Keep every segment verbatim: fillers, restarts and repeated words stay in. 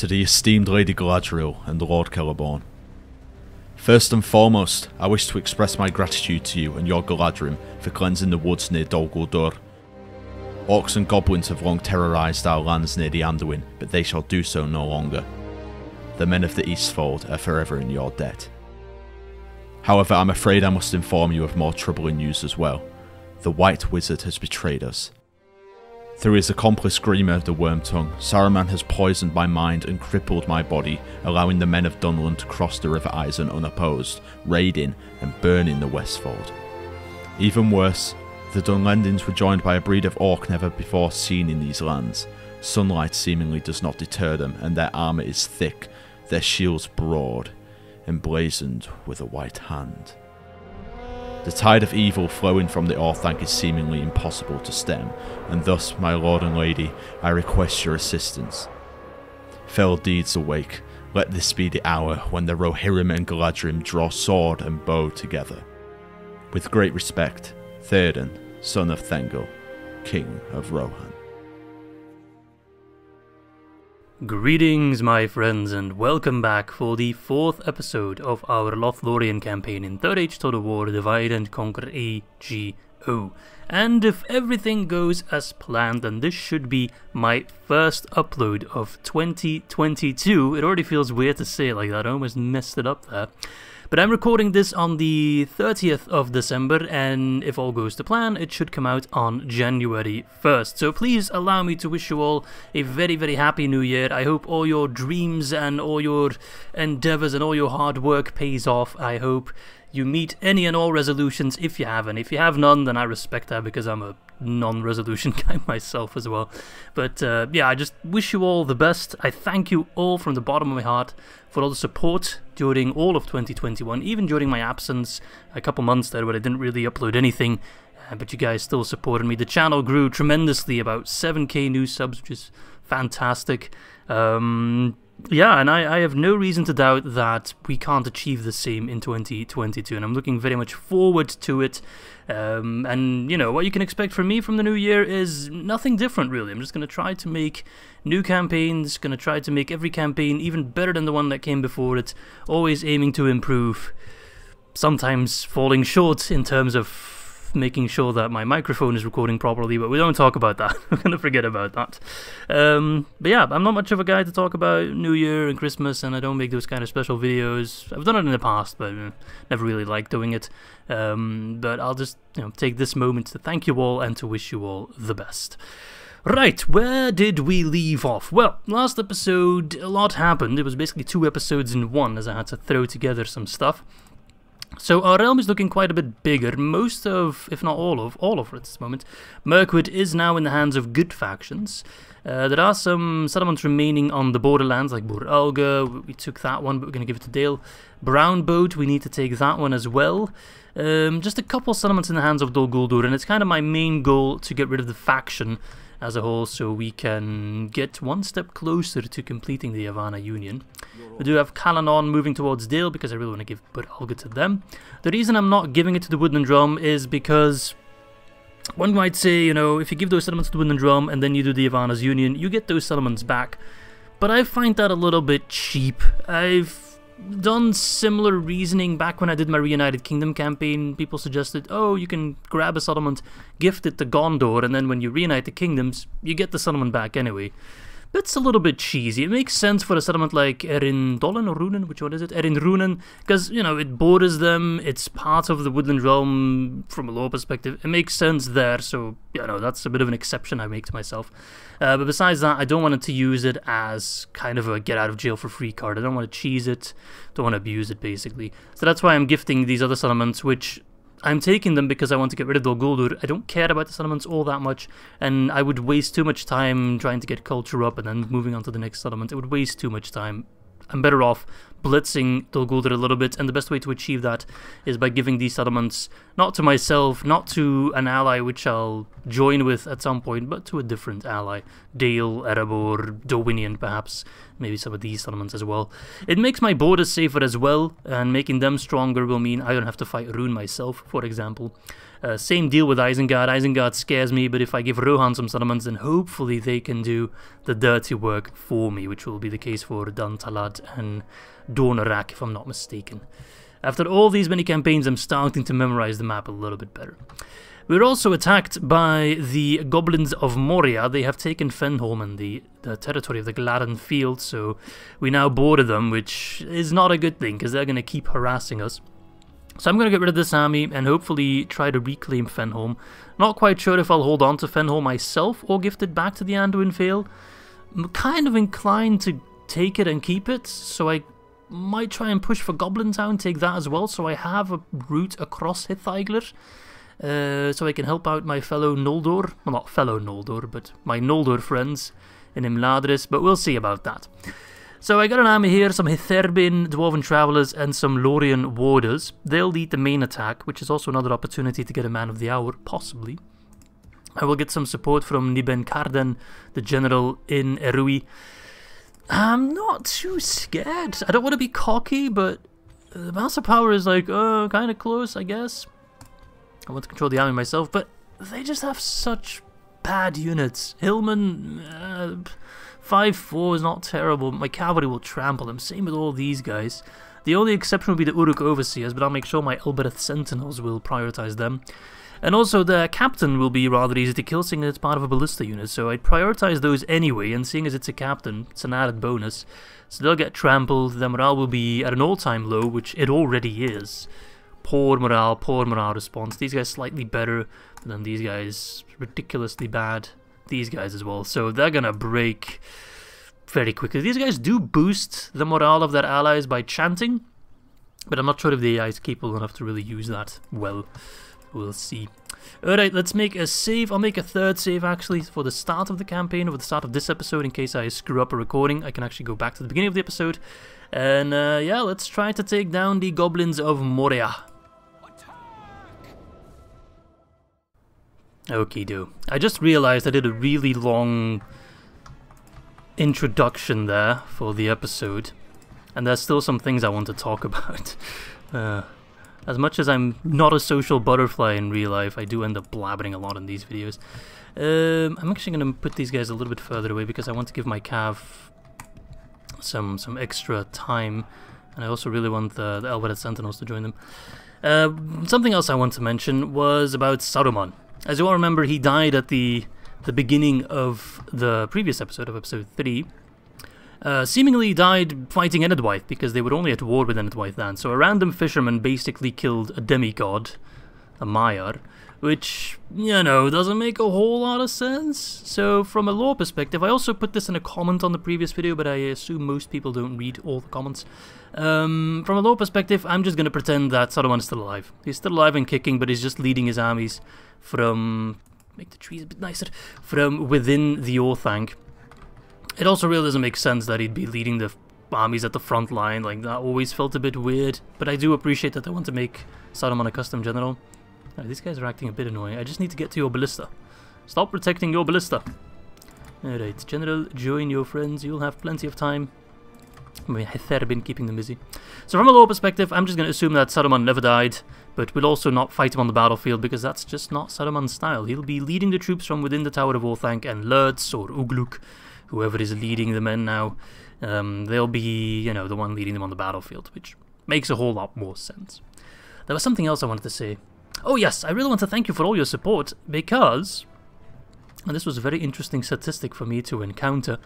to the esteemed Lady Galadriel and the Lord Celeborn. First and foremost, I wish to express my gratitude to you and your Galadrim for cleansing the woods near Dol Guldur. Orcs and goblins have long terrorised our lands near the Anduin, but they shall do so no longer. The men of the Eastfold are forever in your debt. However, I'm afraid I must inform you of more troubling news as well. The White Wizard has betrayed us. Through his accomplice Grima of the Worm Tongue, Saruman has poisoned my mind and crippled my body, allowing the men of Dunlun to cross the River Isen unopposed, raiding and burning the Westfold. Even worse, the Dunlendins were joined by a breed of orc never before seen in these lands. Sunlight seemingly does not deter them, and their armour is thick, their shields broad, emblazoned with a white hand. The tide of evil flowing from the Orthanc is seemingly impossible to stem, and thus, my lord and lady, I request your assistance. Fell deeds awake, let this be the hour when the Rohirrim and Galadrim draw sword and bow together. With great respect, Théoden, son of Thengel, king of Rohan. Greetings, my friends, and welcome back for the fourth episode of our Lothlorien campaign in third age Total War Divide and Conquer A G O. And if everything goes as planned, then this should be my first upload of twenty twenty-two. It already feels weird to say it like that, I almost messed it up there. But I'm recording this on the thirtieth of December, and if all goes to plan, it should come out on January first. So please allow me to wish you all a very, very happy new year. I hope all your dreams and all your endeavors and all your hard work pays off. I hope you meet any and all resolutions if you have, and if you have none, then I respect that because I'm a non-resolution guy myself as well. But uh, yeah, I just wish you all the best. I thank you all from the bottom of my heart for all the support during all of twenty twenty-one, even during my absence, a couple months there where I didn't really upload anything, uh, but you guys still supported me. The channel grew tremendously, about seven K new subs, which is fantastic. Um... Yeah, and I, I have no reason to doubt that we can't achieve the same in twenty twenty-two, and I'm looking very much forward to it. Um, and, you know, what you can expect from me from the new year is nothing different, really. I'm just going to try to make new campaigns, going to try to make every campaign even better than the one that came before it, always aiming to improve, sometimes falling short in terms of making sure that my microphone is recording properly, but we don't talk about that. We're gonna forget about that. Um, but yeah, I'm not much of a guy to talk about New Year and Christmas, and I don't make those kind of special videos. I've done it in the past, but uh, never really liked doing it. Um, but I'll just you know, take this moment to thank you all and to wish you all the best. Right, where did we leave off? Well, last episode, a lot happened. It was basically two episodes in one, as I had to throw together some stuff. So our realm is looking quite a bit bigger. Most of, if not all of, all of it at this moment, Mirkwood is now in the hands of good factions. Uh, there are some settlements remaining on the borderlands, like Bur Alga. We took that one, but we're going to give it to Dale. Brownboat, we need to take that one as well. Um, just a couple settlements in the hands of Dol Guldur, and it's kind of my main goal to get rid of the faction as a whole, so we can get one step closer to completing the Yavanna Union. We do have Calanon moving towards Dale because I really want to give Bur Alga to them. The reason I'm not giving it to the Wooden Drum is because one might say, you know, if you give those settlements to the Wooden Drum and then you do the Yavanna's Union, you get those settlements back. But I find that a little bit cheap. I've done similar reasoning back when I did my Reunited Kingdom campaign. People suggested, oh, you can grab a settlement, gift it to Gondor, and then when you reunite the kingdoms, you get the settlement back anyway. That's a little bit cheesy. It makes sense for a settlement like Erin Dolan or Runen, which one is it? Erin Runen, because, you know, it borders them, it's part of the Woodland Realm from a lore perspective. It makes sense there, so, you know, that's a bit of an exception I make to myself. Uh, but besides that, I don't want to use it as kind of a get-out-of-jail-for-free card. I don't want to cheese it, don't want to abuse it, basically. So that's why I'm gifting these other settlements, which I'm taking them because I want to get rid of Dol Guldur. I don't care about the settlements all that much, and I would waste too much time trying to get culture up and then moving on to the next settlement. It would waste too much time. I'm better off blitzing Dol Guldur a little bit, and the best way to achieve that is by giving these settlements not to myself, not to an ally which I'll join with at some point, but to a different ally. Dale, Erebor, Dorwinion perhaps, maybe some of these settlements as well. It makes my borders safer as well, and making them stronger will mean I don't have to fight Rune myself, for example. Uh, same deal with Isengard. Isengard scares me, but if I give Rohan some settlements, then hopefully they can do the dirty work for me, which will be the case for Dan Talad and Dornerak, if I'm not mistaken. After all these many campaigns, I'm starting to memorize the map a little bit better. We're also attacked by the Goblins of Moria. They have taken Fenholm and the, the territory of the Glaran Field, so we now border them, which is not a good thing, because they're going to keep harassing us. So I'm going to get rid of this army and hopefully try to reclaim Fenholm. Not quite sure if I'll hold on to Fenholm myself or gift it back to the Anduin Vale. I'm kind of inclined to take it and keep it, so I might try and push for Goblin Town, take that as well, so I have a route across Hithaerbin. Uh, so I can help out my fellow Noldor, well not fellow Noldor, but my Noldor friends in Imladris, but we'll see about that. So I got an army here, some Hithaerbin, Dwarven Travelers, and some Lothlorien Warders. They'll lead the main attack, which is also another opportunity to get a man of the hour, possibly. I will get some support from Niben Karden, the general in Erui. I'm not too scared. I don't want to be cocky, but the Master Power is like, oh, kind of close, I guess. I want to control the army myself, but they just have such bad units. Hillman... Uh, five four is not terrible, my cavalry will trample them, same with all these guys. The only exception would be the Uruk Overseers, but I'll make sure my Elbereth Sentinels will prioritise them. And also their captain will be rather easy to kill, seeing as it's part of a ballista unit, so I'd prioritise those anyway, and seeing as it's a captain, it's an added bonus. So they'll get trampled, their morale will be at an all-time low, which it already is. Poor morale, poor morale response. These guys slightly better, and then these guys ridiculously bad. These guys as well, so they're gonna break very quickly. These guys do boost the morale of their allies by chanting, but I'm not sure if the A I is capable enough to really use that well. We'll see. Alright, let's make a save. I'll make a third save actually for the start of the campaign, or the start of this episode, in case I screw up a recording. I can actually go back to the beginning of the episode. And uh, yeah, let's try to take down the Goblins of Moria. Okie do. I just realized I did a really long introduction there for the episode, and there's still some things I want to talk about. Uh, as much as I'm not a social butterfly in real life, I do end up blabbering a lot in these videos. Um, I'm actually going to put these guys a little bit further away because I want to give my cav some some extra time, and I also really want the, the Elbereth Sentinels to join them. Uh, something else I want to mention was about Saruman. As you all remember, he died at the the beginning of the previous episode, of episode three. Uh, seemingly died fighting Enidwaith, because they were only at war with Enidwaith then. So a random fisherman basically killed a demigod, a Maiar, which, you know, doesn't make a whole lot of sense. So from a lore perspective, I also put this in a comment on the previous video, but I assume most people don't read all the comments. Um, from a lore perspective, I'm just going to pretend that Saruman is still alive. He's still alive and kicking, but he's just leading his armies from... make the trees a bit nicer... from within the Orthanc. It also really doesn't make sense that he'd be leading the armies at the front line. Like, that always felt a bit weird. But I do appreciate that they want to make Saruman a custom general. Right, these guys are acting a bit annoying. I just need to get to your ballista. Stop protecting your ballista. Alright, general, join your friends. You'll have plenty of time. I mean, Hithaerbin keeping them busy. So from a lore perspective, I'm just going to assume that Saruman never died, but we'll also not fight him on the battlefield because that's just not Saruman's style. He'll be leading the troops from within the Tower of Orthanc, and Lurtz or Ugluk, whoever is leading the men now, um, they'll be, you know, the one leading them on the battlefield, which makes a whole lot more sense. There was something else I wanted to say. Oh yes, I really want to thank you for all your support because, and this was a very interesting statistic for me to encounter,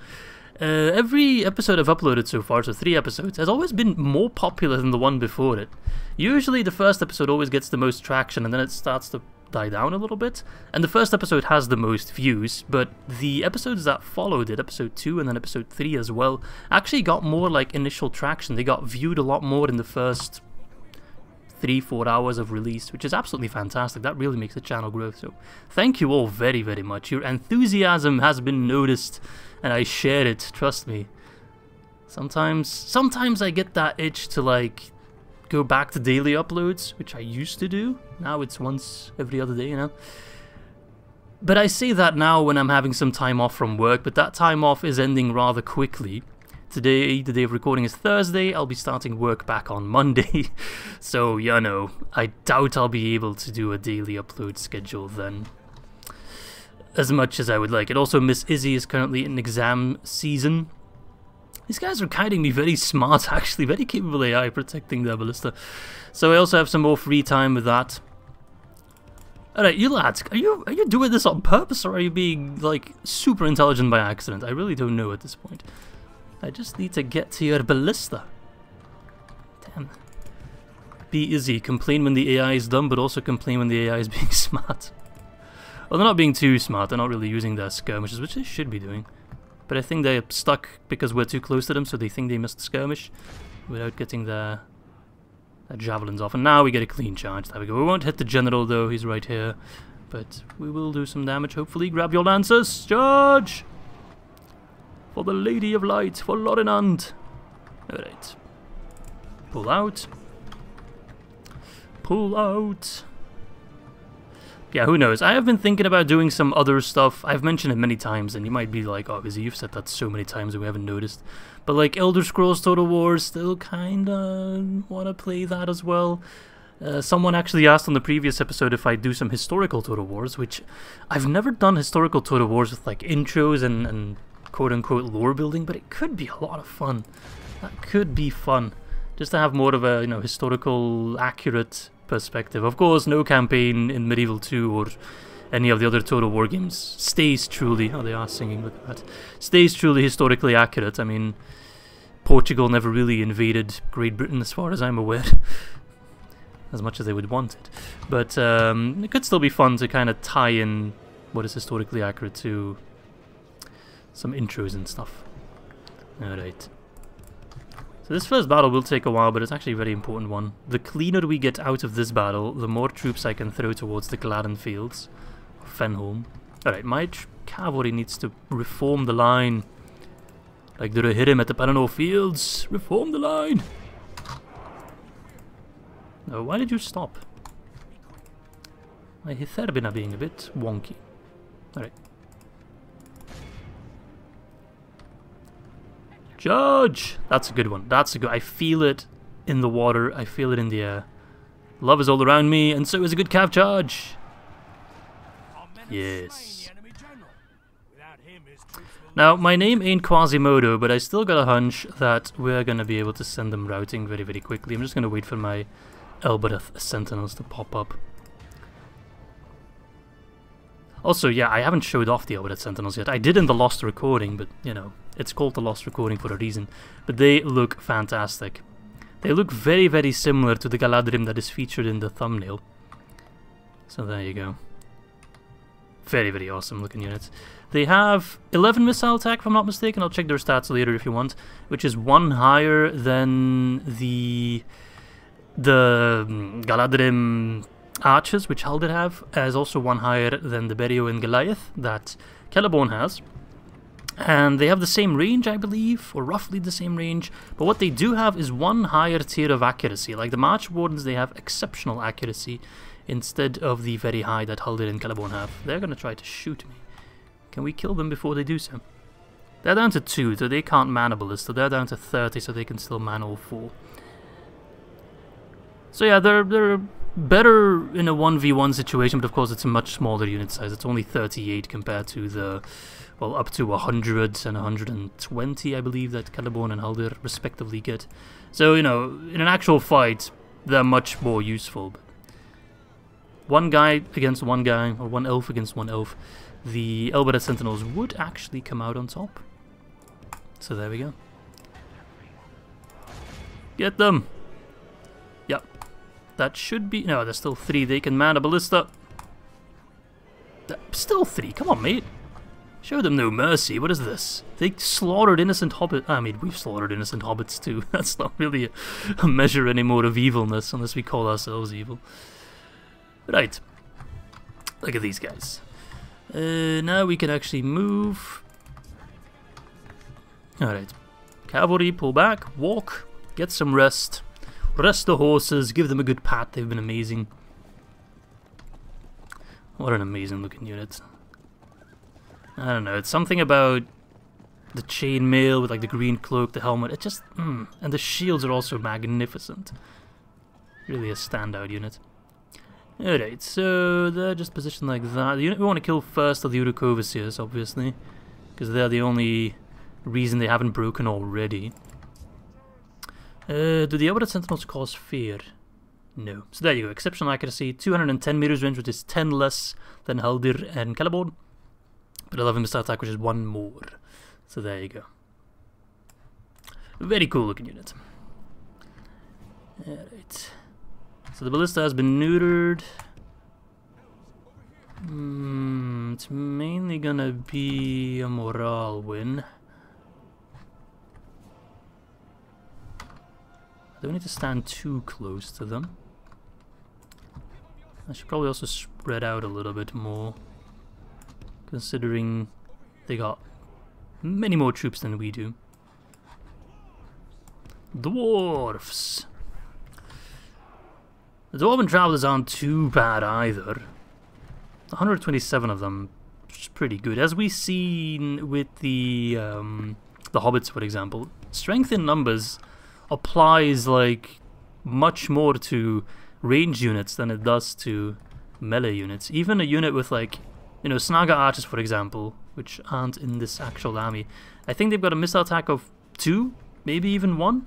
Uh, every episode I've uploaded so far, so three episodes, has always been more popular than the one before it. Usually the first episode always gets the most traction and then it starts to die down a little bit. And the first episode has the most views, but the episodes that followed it, episode two and then episode three as well, actually got more like initial traction. They got viewed a lot more in the first three, four hours of release, which is absolutely fantastic. That really makes the channel grow. So thank you all very, very much. Your enthusiasm has been noticed. And I share it, trust me. Sometimes, sometimes I get that itch to like go back to daily uploads, which I used to do. Now it's once every other day, you know. But I say that now when I'm having some time off from work, but that time off is ending rather quickly. Today, the day of recording is Thursday, I'll be starting work back on Monday, so, you know, I doubt I'll be able to do a daily upload schedule then, as much as I would like it. Also, Miss Izzy is currently in exam season. These guys are kiting me, very smart actually, very capable A I protecting their ballista. So I also have some more free time with that. Alright, you lads, are you, are you doing this on purpose, or are you being, like, super intelligent by accident? I really don't know at this point. I just need to get to your ballista. Damn. Be easy. Complain when the A I is dumb, but also complain when the A I is being smart. Well, they're not being too smart. They're not really using their skirmishes, which they should be doing. But I think they're stuck because we're too close to them, so they think they must skirmish without getting their, their javelins off. And now we get a clean charge. There we go. We won't hit the general, though. He's right here. But we will do some damage, hopefully. Grab your lancers. Charge! For the Lady of Light, for Lorinand. Alright. Pull out. Pull out. Yeah, who knows? I have been thinking about doing some other stuff. I've mentioned it many times, and you might be like, oh, Izzy, you've said that so many times that we haven't noticed. But like Elder Scrolls Total War, still kinda wanna play that as well. Uh, someone actually asked on the previous episode if I do some historical Total Wars, which I've never done historical Total Wars with like intros and... and quote-unquote lore building, but it could be a lot of fun. That could be fun, just to have more of a, you know, historical, accurate perspective. Of course, no campaign in Medieval two or any of the other Total War games stays truly, oh, they are singing with that, stays truly historically accurate. I mean, Portugal never really invaded Great Britain as far as I'm aware, as much as they would want it. But um, it could still be fun to kind of tie in what is historically accurate to some intros and stuff. Alright. So this first battle will take a while, but it's actually a very important one. The cleaner we get out of this battle, the more troops I can throw towards the Gladen Fields. Fenholm. Alright, my cavalry needs to reform the line. Like the Rohirrim at the Pelennor Fields. Reform the line! Now, why did you stop? My Hithaerbin are being a bit wonky. Alright. Judge! That's a good one. That's a good. I feel it in the water. I feel it in the air. Love is all around me, and so is a good cav charge. Yes. Now, my name ain't Quasimodo, but I still got a hunch that we're going to be able to send them routing very, very quickly. I'm just going to wait for my Elbereth Sentinels to pop up. Also, yeah, I haven't showed off the Elbereth Sentinels yet. I did in the Lost Recording, but, you know, it's called the Lost Recording for a reason. But they look fantastic. They look very, very similar to the Galadrim that is featured in the thumbnail. So there you go. Very, very awesome looking units. They have eleven missile attack, if I'm not mistaken. I'll check their stats later if you want. Which is one higher than the, the Galadrim archers, which Haldir have, is also one higher than the Berio and Goliath that Celeborn has, and they have the same range, I believe, or roughly the same range. But what they do have is one higher tier of accuracy. Like the March Wardens, they have exceptional accuracy instead of the very high that Haldir and Celeborn have. They're gonna try to shoot me. Can we kill them before they do so? They're down to two, so they can't man a ballista. They're down to thirty, so they can still man all four. So yeah, they're they're. better in a one v one situation, but of course it's a much smaller unit size. It's only thirty-eight compared to the, well, up to one hundred and one hundred twenty, I believe, that Celeborn and Haldir respectively get. So, you know, in an actual fight, they're much more useful. But one guy against one guy, or one elf against one elf, the Elbereth Sentinels would actually come out on top. So there we go. Get them! Yep. That should be... No, there's still three. They can man a ballista. Still three. Come on, mate. Show them no mercy. What is this? They slaughtered innocent hobbits. I mean, we've slaughtered innocent hobbits too. That's not really a, a measure anymore of evilness, unless we call ourselves evil. Right. Look at these guys. Uh, now we can actually move. Alright. Cavalry, pull back, walk, get some rest. Rest the horses, give them a good pat, they've been amazing. What an amazing looking unit. I don't know, it's something about the chainmail with like the green cloak, the helmet, it just, mm. And the shields are also magnificent. Really a standout unit. Alright, so they're just positioned like that. The unit we want to kill first are the Urukovices, obviously, because they're the only reason they haven't broken already. Uh, do the Elbereth Sentinels cause fear? No. So there you go, exceptional accuracy, two hundred ten meters range, which is ten less than Haldir and Celeborn, but eleven missile attack, which is one more. So there you go. Very cool looking unit. Alright. So the ballista has been neutered. Mm, it's mainly gonna be a morale win. I don't need to stand too close to them. I should probably also spread out a little bit more, considering they got many more troops than we do. Dwarfs! The Dwarven Travelers aren't too bad either. one hundred twenty-seven of them, which is pretty good. As we've seen with the um, the Hobbits, for example, strength in numbers applies like much more to range units than it does to melee units. Even a unit with like, you know, Snaga Archers, for example, which aren't in this actual army. I think they've got a missile attack of two, maybe even one.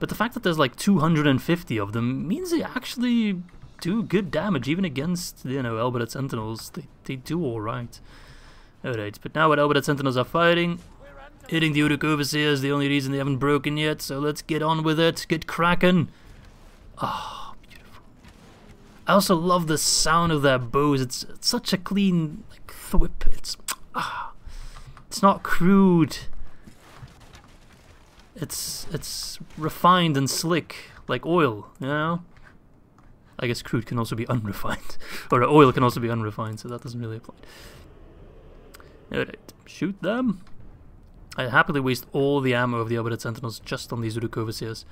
But the fact that there's like two hundred fifty of them means they actually do good damage, even against, you know, Elbereth Sentinels. They, they do alright. Alright, but now what Elbereth Sentinels are fighting, hitting the Uruk Overseers, the only reason they haven't broken yet, so let's get on with it, get cracking. Ah, oh, beautiful. I also love the sound of their bows, it's, it's such a clean, like, thwip, it's, ah, it's not crude. It's it's refined and slick, like oil, you know? I guess crude can also be unrefined. Or oil can also be unrefined, so that doesn't really apply. Alright, shoot them. I'd happily waste all the ammo of the Elbereth Sentinels just on these Uruk Overseers.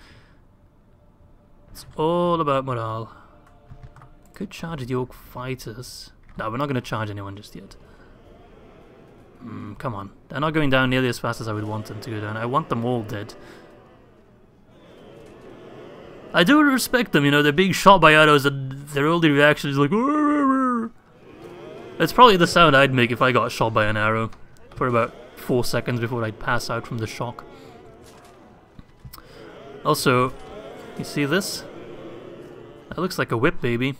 It's all about morale. Could charge the Orc Fighters. No, we're not going to charge anyone just yet. Mm, come on. They're not going down nearly as fast as I would want them to go down. I want them all dead. I do respect them, you know, they're being shot by arrows and their only reaction is like... It's probably the sound I'd make if I got shot by an arrow for about four seconds before I'd pass out from the shock. Also, you see this? That looks like a whip, baby.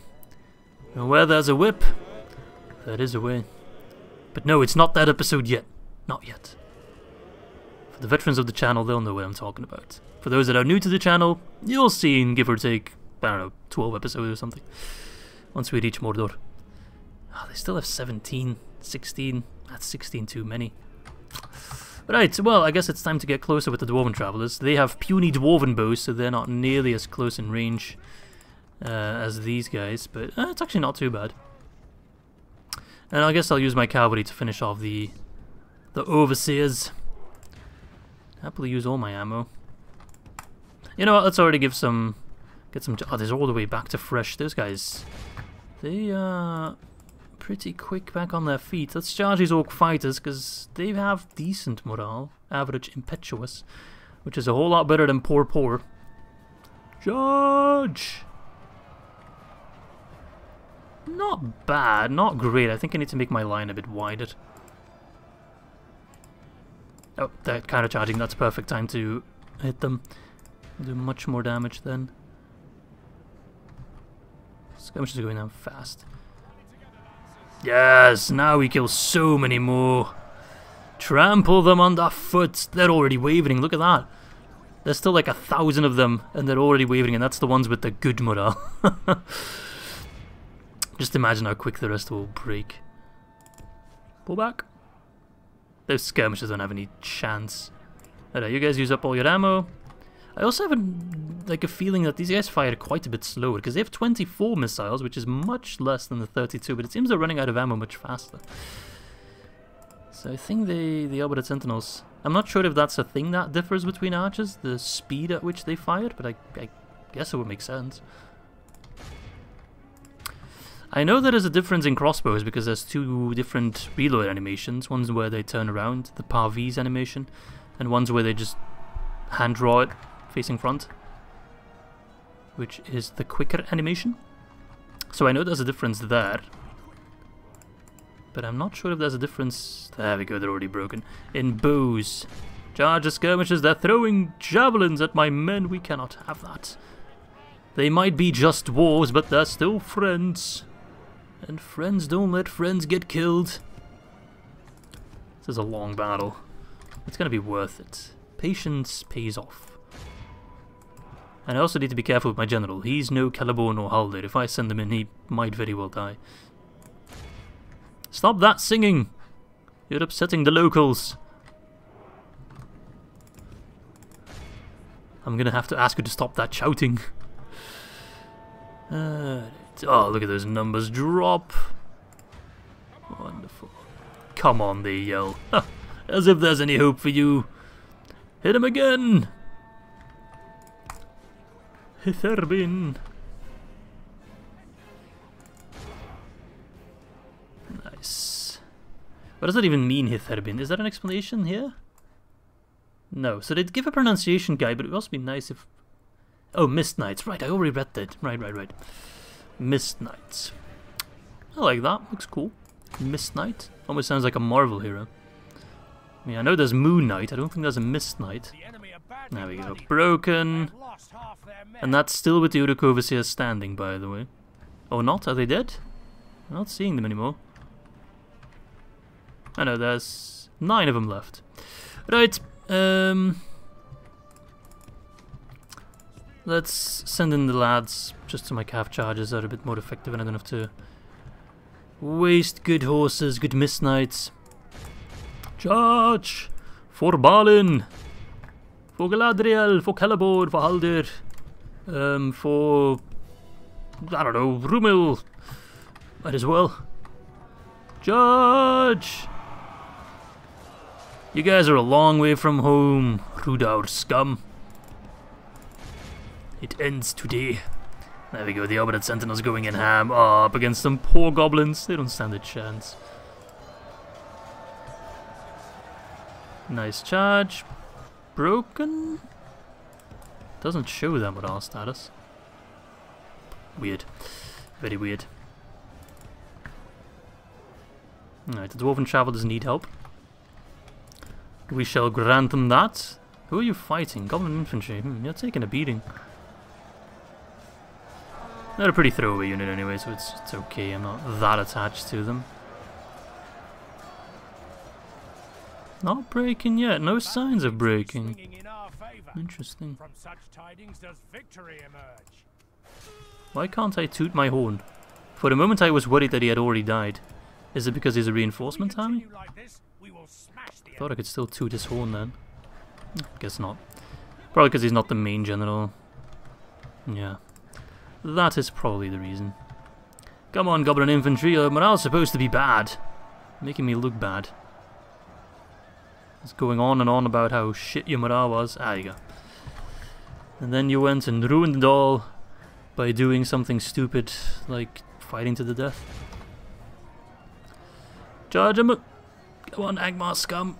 And where there's a whip, there is a way. But no, it's not that episode yet. Not yet. For the veterans of the channel, they'll know what I'm talking about. For those that are new to the channel, you'll see in give or take, I don't know, twelve episodes or something. Once we reach Mordor. Oh, they still have seventeen, sixteen. That's sixteen too many. Right, well, I guess it's time to get closer with the Dwarven Travelers. They have puny Dwarven bows, so they're not nearly as close in range uh, as these guys. But uh, it's actually not too bad. And I guess I'll use my cavalry to finish off the the overseers. Happily use all my ammo. You know what? Let's already give some, get some. Oh, they're all the way back to fresh. Those guys, they are pretty quick back on their feet. Let's charge these Orc Fighters because they have decent morale, average impetuous, which is a whole lot better than poor poor. Charge! Not bad, not great. I think I need to make my line a bit wider. Oh, they're counter-charging. That's perfect time to hit them. Do much more damage then. Skirmishes are going down fast. Yes, now we kill so many more. Trample them underfoot. They're already wavering. Look at that. There's still like a thousand of them, and they're already wavering, and that's the ones with the good morale. Just imagine how quick the rest will break. Pull back. Those skirmishers don't have any chance. Alright, you guys use up all your ammo. I also have a, like a feeling that these guys fire quite a bit slower, because they have twenty-four missiles, which is much less than the thirty-two, but it seems they're running out of ammo much faster. So I think they, the Elbereth Sentinels... I'm not sure if that's a thing that differs between archers, the speed at which they fire, but I, I guess it would make sense. I know there is a difference in crossbows because there's two different reload animations. One's where they turn around, the parvise animation, and one's where they just hand-draw it facing front, which is the quicker animation. So I know there's a difference there. But I'm not sure if there's a difference... There we go, they're already broken. In bows. Charges, skirmishes, they're throwing javelins at my men. We cannot have that. They might be just wars, but they're still friends. And friends don't let friends get killed. This is a long battle. It's gonna be worth it. Patience pays off. And I also need to be careful with my general. He's no Celeborn or Haldir. If I send him in, he might very well die. Stop that singing! You're upsetting the locals. I'm gonna have to ask you to stop that shouting. Uh, oh, look at those numbers drop. Wonderful. Come on, they yell. As if there's any hope for you. Hit him again! Hithaerbin. What does that even mean, Hithaerbin? Is there an explanation here? No. So they'd give a pronunciation guide, but it would also be nice if... Oh, Mist Knights. Right, I already read that. Right, right, right. Mist Knights. I like that. Looks cool. Mist Knight. Almost sounds like a Marvel hero. I mean, I know there's Moon Knight. I don't think there's a Mist Knight. There we go. Broken. And that's still with the Uruk Overseer standing, by the way. Or not? Are they dead? I'm not seeing them anymore. I know, there's nine of them left. Right, um... let's send in the lads, just so my calf charges are a bit more effective and I don't have to waste good horses, good mist knights. Charge! For Balin! For Galadriel! For Celeborn! For Haldir! Um, for... I don't know, Rúmil! Might as well. Charge! You guys are a long way from home, Rudaur scum. It ends today. There we go, the Elbereth Sentinels going in ham. Oh, up against some poor goblins. They don't stand a chance. Nice charge. Broken? Doesn't show them with our status. Weird. Very weird. Alright, the Dwarven Traveler doesn't need help. We shall grant them that. Who are you fighting? Goblin infantry. Hmm, you're taking a beating. They're a pretty throwaway unit anyway, so it's, it's okay. I'm not that attached to them. Not breaking yet. No signs of breaking. Interesting. Why can't I toot my horn? For a moment I was worried that he had already died. Is it because he's a reinforcement army? I thought I could still toot his horn then. Guess not. Probably because he's not the main general. Yeah. That is probably the reason. Come on, Goblin Infantry, your morale's supposed to be bad. Making me look bad. It's going on and on about how shit your morale was. Ah, you go. And then you went and ruined it all by doing something stupid, like fighting to the death. Charge him! Come on, Angmar scum!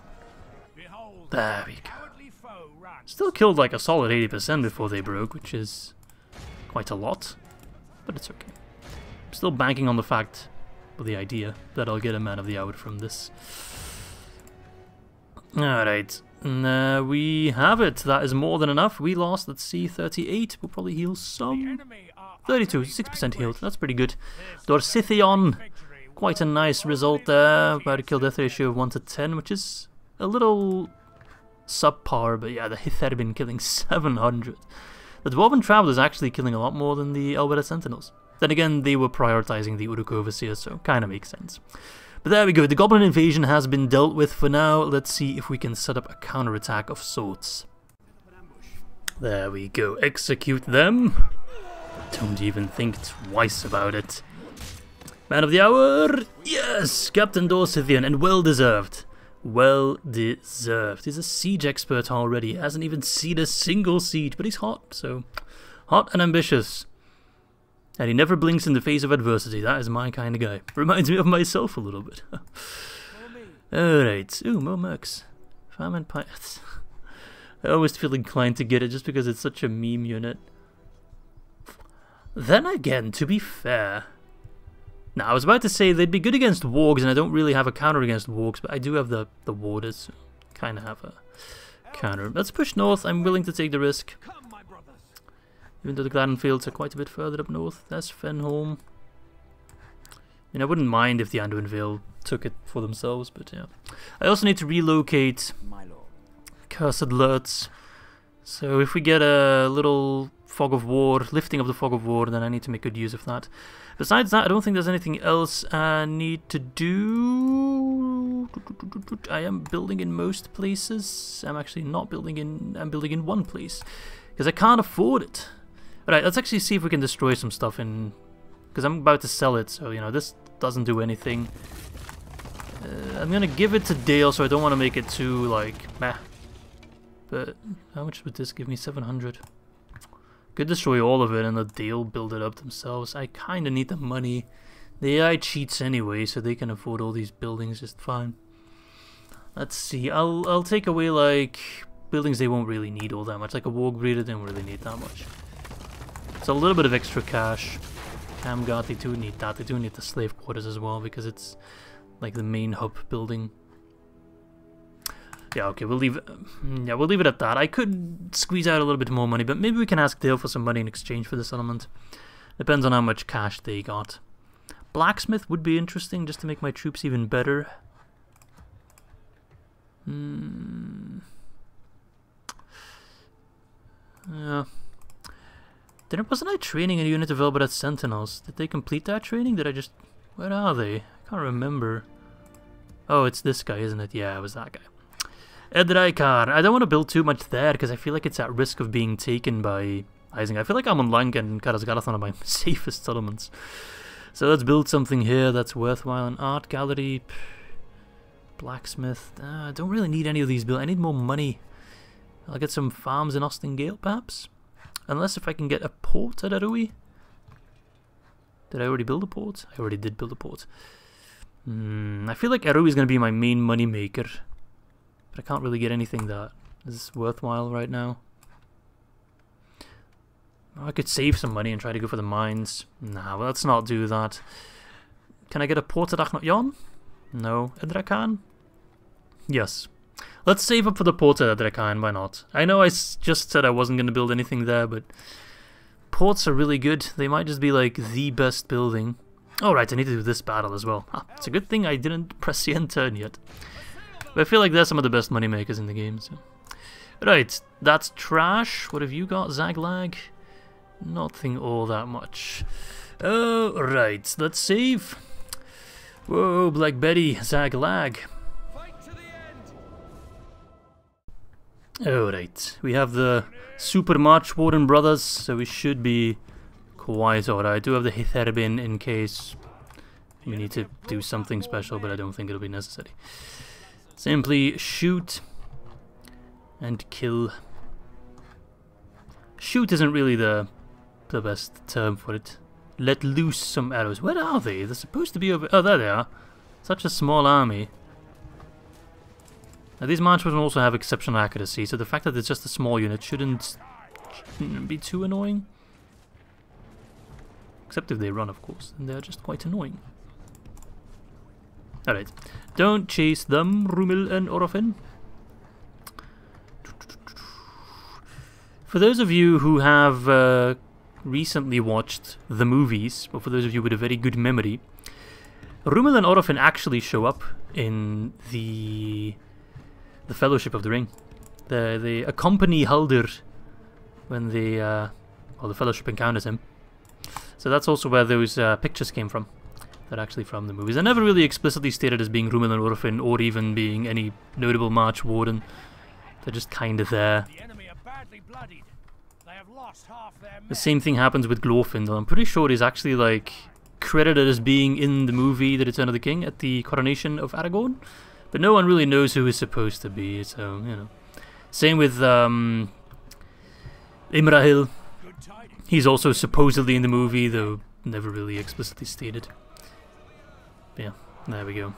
There we go. Still killed like a solid eighty percent before they broke, which is quite a lot, but it's okay. I'm still banking on the fact, or the idea, that I'll get a man of the hour from this. Alright, uh, we have it. That is more than enough. We lost, let's see, thirty-eight. We'll probably heal some. thirty-two, six percent healed. That's pretty good. Dorsithion! Quite a nice result there, about a kill death ratio of one to ten, which is a little subpar, but yeah, the Hithaerbin killing seven hundred. The Dwarven Travelers actually killing a lot more than the Elbereth Sentinels. Then again, they were prioritizing the Uruk Overseer, so kind of makes sense. But there we go, the Goblin Invasion has been dealt with for now. Let's see if we can set up a counterattack of sorts. There we go, execute them. Don't even think twice about it. Man of the hour! Yes! Captain Dol Scythian, and well deserved. well deserved. He's a siege expert already, hasn't even seen a single siege, but he's hot, so hot and ambitious. And he never blinks in the face of adversity. That is my kind of guy. Reminds me of myself a little bit. Alright. Ooh, more mercs. Farm and pirates. I always feel inclined to get it just because it's such a meme unit. Then again, to be fair... Now, I was about to say they'd be good against wargs, and I don't really have a counter against wargs, but I do have the, the warders. So kind of have a counter. Let's push north. I'm willing to take the risk. Even though the Gladdenfields are quite a bit further up north. That's Fenholm. And I wouldn't mind if the Anduin Vale took it for themselves, but yeah. I also need to relocate Cursed Lurtz. So if we get a little fog of war, lifting of the fog of war, then I need to make good use of that. Besides that, I don't think there's anything else I need to do. I am building in most places. I'm actually not building in... I'm building in one place. Because I can't afford it. Alright, let's actually see if we can destroy some stuff in... Because I'm about to sell it, so, you know, this doesn't do anything. Uh, I'm going to give it to Dale, so I don't want to make it too, like, meh. But how much would this give me? seven hundred. Could destroy all of it and let Dale build it up themselves. I kind of need the money. The A I cheats anyway, so they can afford all these buildings just fine. Let's see. I'll, I'll take away, like, buildings they won't really need all that much. Like a warg breeder, they don't really need that much. It's a little bit of extra cash. Camgard, they do need that. They do need the slave quarters as well, because it's like the main hub building. Yeah, okay, we'll leave. Yeah, we'll leave it at that. I could squeeze out a little bit more money, but maybe we can ask Dale for some money in exchange for the settlement. Depends on how much cash they got. Blacksmith would be interesting, just to make my troops even better. Hmm. Yeah. Then wasn't I training a unit of Elbereth Sentinels? Did they complete that training? Did I just... Where are they? I can't remember. Oh, it's this guy, isn't it? Yeah, it was that guy. Edraikar. I don't want to build too much there, because I feel like it's at risk of being taken by Isengard. I feel like Amon Lank and Karazgarathon are my safest settlements. So let's build something here that's worthwhile. An art gallery. Blacksmith. Uh, I don't really need any of these build. I need more money. I'll get some farms in Austin Gale, perhaps? Unless if I can get a port at Erui. Did I already build a port? I already did build a port. Mm, I feel like Erui is going to be my main money maker. But I can't really get anything that is worthwhile right now. I could save some money and try to go for the mines. Nah, well, let's not do that. Can I get a port at Achnotyon? No. Edrakan? Yes. Let's save up for the port at Edrakan, why not? I know I s just said I wasn't going to build anything there, but ports are really good. They might just be like the best building. Alright, I need to do this battle as well. Ah, it's a good thing I didn't press the end turn yet. But I feel like they're some of the best money makers in the game. So. Right, that's trash. What have you got, Zaglag? Nothing all that much. Alright, let's save. Whoa, Black Betty, Zaglag. Alright, we have the Super March Warden brothers, so we should be quite alright. I do have the Hithaerbin in case we need to do something special, but I don't think it'll be necessary. Simply shoot and kill. Shoot isn't really the, the best term for it. Let loose some arrows. Where are they? They're supposed to be over... Oh, there they are. Such a small army. Now, these marchmen also have exceptional accuracy, so the fact that it's just a small unit shouldn't, shouldn't be too annoying. Except if they run, of course, and they're just quite annoying. Alright, don't chase them, Rúmil and Orophin. For those of you who have uh, recently watched the movies, or for those of you with a very good memory, Rúmil and Orophin actually show up in the... The Fellowship of the Ring. They, they accompany Haldir when the uh, well, the Fellowship encounters him. So that's also where those uh, pictures came from. They're actually from the movies. They're never really explicitly stated as being Rúmil and Orophin, or even being any notable March Warden. They're just kind of there. The enemy are badly bloodied. They have lost half their men. The same thing happens with Glorfindel. I'm pretty sure he's actually like credited as being in the movie The Return of the King at the coronation of Aragorn. But no one really knows who it's supposed to be, so, you know. Same with um, Imrahil. He's also supposedly in the movie, though never really explicitly stated. Yeah, there we go.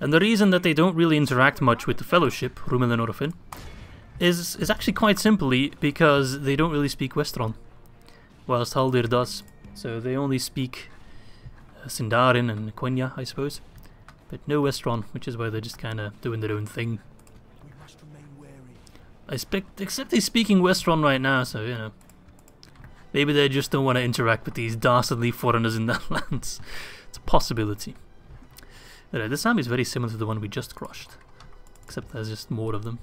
And the reason that they don't really interact much with the Fellowship, Rúmil and Orophin, is, is actually quite simply because they don't really speak Westron, whilst Haldir does. So they only speak uh, Sindarin and Quenya, I suppose, but no Westron, which is why they're just kind of doing their own thing. We must remain wary. I expect, except they're speaking Westron right now, so, you know. Maybe they just don't want to interact with these dastardly foreigners in their lands. It's a possibility. Alright, this army is very similar to the one we just crushed, except there's just more of them.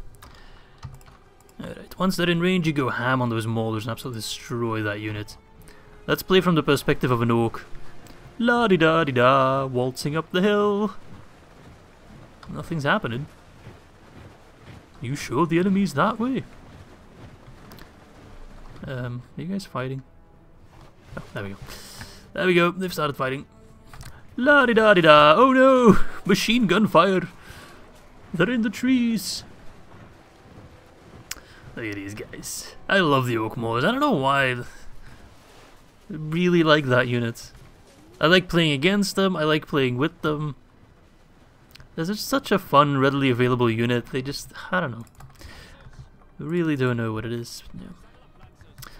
Alright, once they're in range you go ham on those Maulers and absolutely destroy that unit. Let's play from the perspective of an orc. La-di-da-di-da, waltzing up the hill. Nothing's happening. You sure the enemy's that way? Um, are you guys fighting? Oh, there we go. There we go, they've started fighting. La-di-da-di-da, oh no! Machine gun fire! They're in the trees! Look at these guys. I love the Orc Maulers. I don't know why. I really like that unit. I like playing against them. I like playing with them. They're just such a fun, readily available unit. They just, I don't know. I really don't know what it is. Yeah.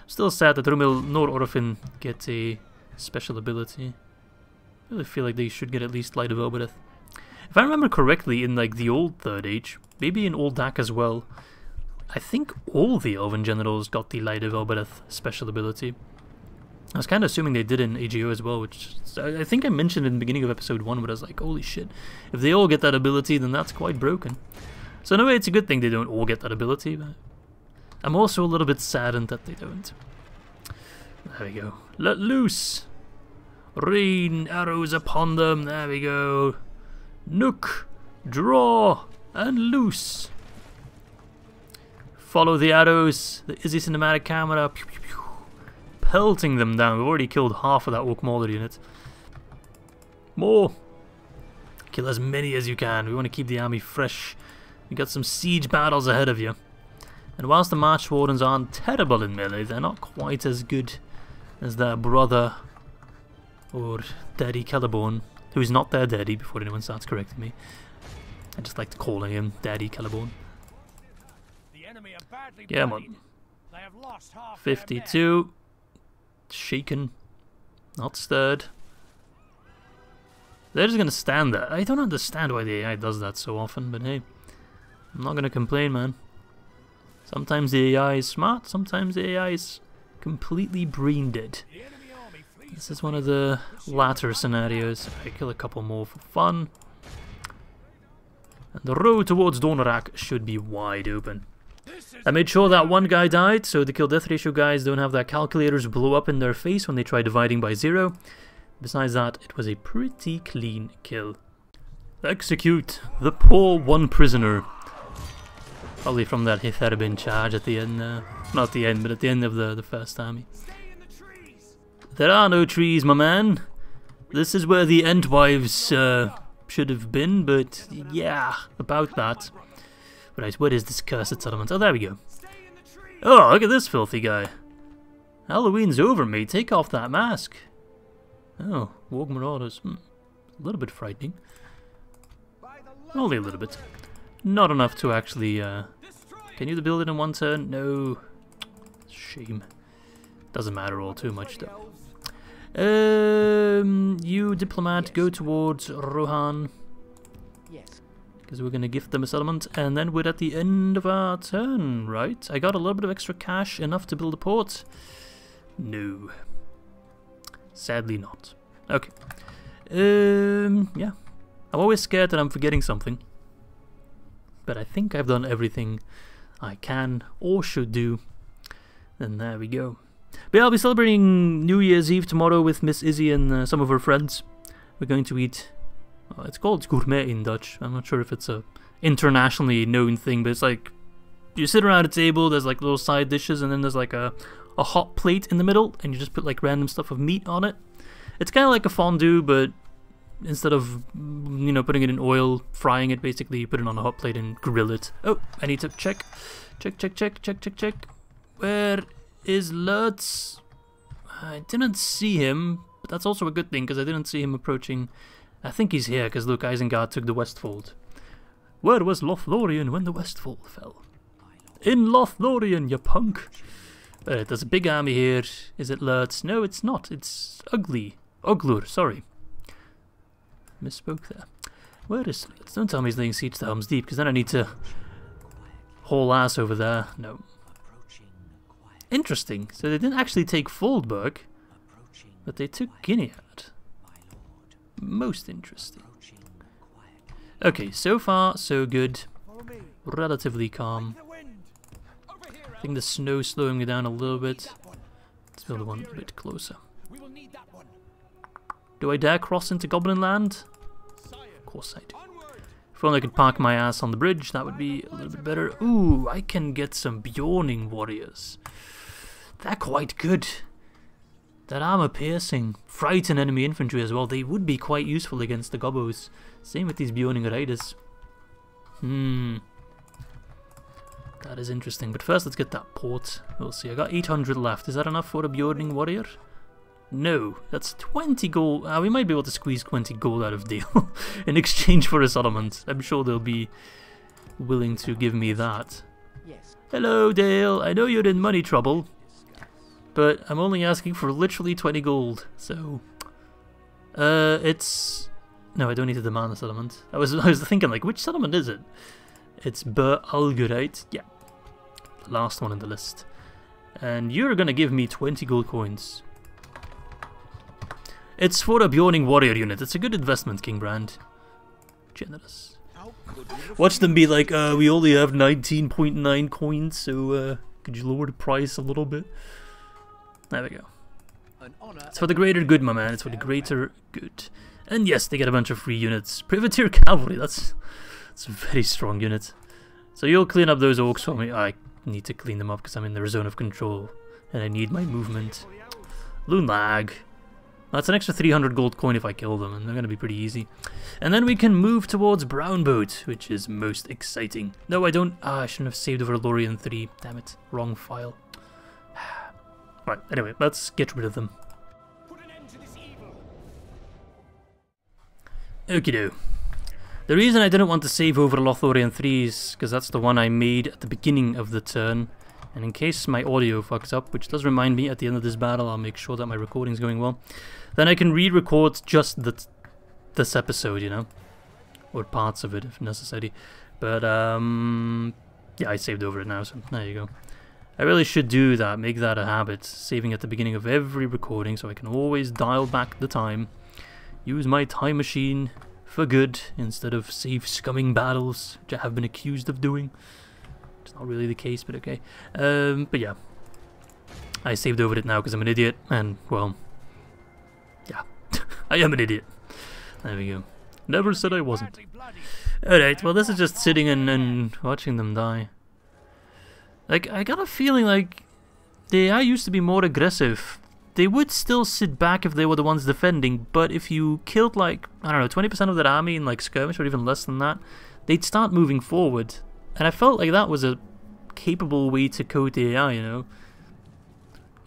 Still sad that Rúmil nor Orophin get a special ability. I really feel like they should get at least Light of Elbereth. If I remember correctly, in like the old Third Age, maybe in Old D A C as well, I think all the Elven Generals got the Light of Elbereth special ability. I was kind of assuming they did in A G O as well, which I think I mentioned in the beginning of episode one, where I was like, holy shit, if they all get that ability, then that's quite broken. So in a way, it's a good thing they don't all get that ability, but I'm also a little bit saddened that they don't. There we go. Let loose! Rain arrows upon them, there we go. Nook, draw, and loose. Follow the arrows, the Izzy cinematic camera, pew, pew, pew, pelting them down. We've already killed half of that Orc Mauler unit. More! Kill as many as you can, we want to keep the army fresh. We've got some siege battles ahead of you. And whilst the March Wardens aren't terrible in melee, they're not quite as good as their brother or daddy Celeborn, who's not their daddy before anyone starts correcting me. I just like calling him Daddy Celeborn. Yeah, man. fifty-two. Shaken. Not stirred. They're just gonna stand there. I don't understand why the A I does that so often, but hey. I'm not gonna complain, man. Sometimes the A I is smart, sometimes the A I is completely brain dead. This is one of the latter scenarios. I kill a couple more for fun. And the road towards Dornerak should be wide open. I made sure that one guy died, so the kill-death ratio guys don't have their calculators blow up in their face when they try dividing by zero. Besides that, it was a pretty clean kill. Execute the poor one prisoner. Probably from that Hithaerbin charge at the end, uh, not the end, but at the end of the, the first army. There are no trees, my man. This is where the Entwives uh, should have been, but yeah, about that. Right, where is this cursed settlement? Oh, there we go. Oh, look at this filthy guy. Halloween's over, mate. Take off that mask. Oh, Warg Marauders. Hmm. A little bit frightening. Only a little bit. Not enough to actually... Uh... Can you build it in one turn? No. Shame. Doesn't matter all too much, though. Um, you, diplomat, go towards Rohan. Yes. Because we're going to gift them a settlement, and then we're at the end of our turn, right? I got a little bit of extra cash, enough to build a port. No. Sadly not. Okay. Um, yeah. I'm always scared that I'm forgetting something. But I think I've done everything I can or should do. And there we go. But yeah, I'll be celebrating New Year's Eve tomorrow with Miss Izzy and uh, some of her friends. We're going to eat... Oh, it's called gourmet in Dutch. I'm not sure if it's a internationally known thing, but it's like you sit around a table, there's like little side dishes, and then there's like a, a hot plate in the middle, and you just put like random stuff of meat on it. It's kind of like a fondue, but instead of, you know, putting it in oil, frying it basically, put it on a hot plate and grill it. Oh, I need to check. Check, check, check, check, check, check. Where is Lurtz? I didn't see him, but that's also a good thing because I didn't see him approaching. I think he's here because, look, Isengard took the Westfold. Where was Lothlorien when the Westfold fell? In Lothlorien, you punk! Alright, there's a big army here. Is it Lurtz? No, it's not. It's Ugly. Oglur, sorry. Misspoke there. Where is Lurtz? Don't tell me he's laying siege to Helm's Deep, because then I need to haul ass over there. No. Interesting. So they didn't actually take Foldburg, but they took Ginead. Most interesting. Okay, so far, so good. Relatively calm. I think the snow's slowing me down a little bit. Let's build one a bit closer. Do I dare cross into Goblin Land? Of course I do. If only I could park my ass on the bridge, that would be a little bit better. Ooh, I can get some Bjorning warriors. They're quite good. That armor-piercing, frighten enemy infantry as well. They would be quite useful against the gobbos. Same with these Bjorning raiders. Hmm. That is interesting. But first, let's get that port. We'll see. I got eight hundred left. Is that enough for a Bjorning warrior? No. That's twenty gold. Uh, we might be able to squeeze twenty gold out of deal in exchange for a settlement. I'm sure they'll be willing to give me that. Yes. Hello, Dale. I know you're in money trouble. But I'm only asking for literally twenty gold, so uh, it's no, I don't need to demand a settlement. I was I was thinking like, which settlement is it? It's Bur Algurite, yeah, the last one in the list. And you're gonna give me twenty gold coins. It's for a Bjorning warrior unit. It's a good investment, King Brand. Generous. Watch them be like, uh, we only have nineteen point nine coins, so uh, could you lower the price a little bit? There we go. It's for the greater good, my man. It's for the greater good. And yes, they get a bunch of free units. Privateer Cavalry, that's, that's a very strong unit. So you'll clean up those orcs for me. I need to clean them up because I'm in their zone of control. And I need my movement. Lunlag. That's an extra three hundred gold coin if I kill them. And they're going to be pretty easy. And then we can move towards Brownboat, which is most exciting. No, I don't... Ah, I shouldn't have saved over Lorien three. Damn it. Wrong file. Right, anyway, let's get rid of them. Put an end to this evil. Okie do. The reason I didn't want to save over Lothlorien three is because that's the one I made at the beginning of the turn. And in case my audio fucks up, which does remind me at the end of this battle, I'll make sure that my recording's going well. Then I can re-record just the this episode, you know? Or parts of it, if necessary. But, um... yeah, I saved over it now, so there you go. I really should do that, make that a habit, saving at the beginning of every recording so I can always dial back the time, use my time machine for good instead of save scumming battles, which I have been accused of doing. It's not really the case, but okay. Um, but yeah, I saved over it now because I'm an idiot, and well, yeah, I am an idiot. There we go. Never said I wasn't. Alright, well this is just sitting and, and watching them die. Like, I got a feeling like they are used to be more aggressive. They would still sit back if they were the ones defending, but if you killed like, I don't know, twenty percent of their army in like skirmish or even less than that, they'd start moving forward. And I felt like that was a capable way to code the A I, you know?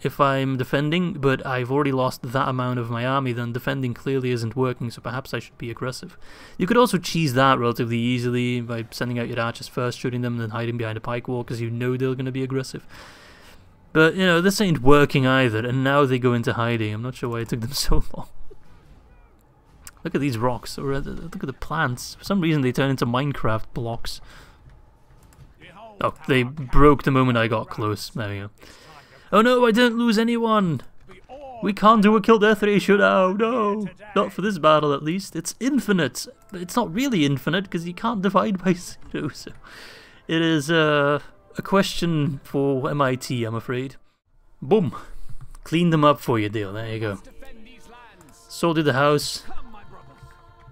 If I'm defending, but I've already lost that amount of my army, then defending clearly isn't working, so perhaps I should be aggressive. You could also cheese that relatively easily by sending out your archers first, shooting them, and then hiding behind a pike wall, because you know they're going to be aggressive. But, you know, this ain't working either, and now they go into hiding. I'm not sure why it took them so long. Look at these rocks, or uh, look at the plants. For some reason they turn into Minecraft blocks. Oh, they broke the moment I got close. There we go. Oh no, I didn't lose anyone! We can't do a kill death ratio now, no! Not for this battle at least. It's infinite! But it's not really infinite, because you can't divide by zero, so... It is uh, a question for M I T, I'm afraid. Boom! Clean them up for you, Dale, there you go. Soldiered the house,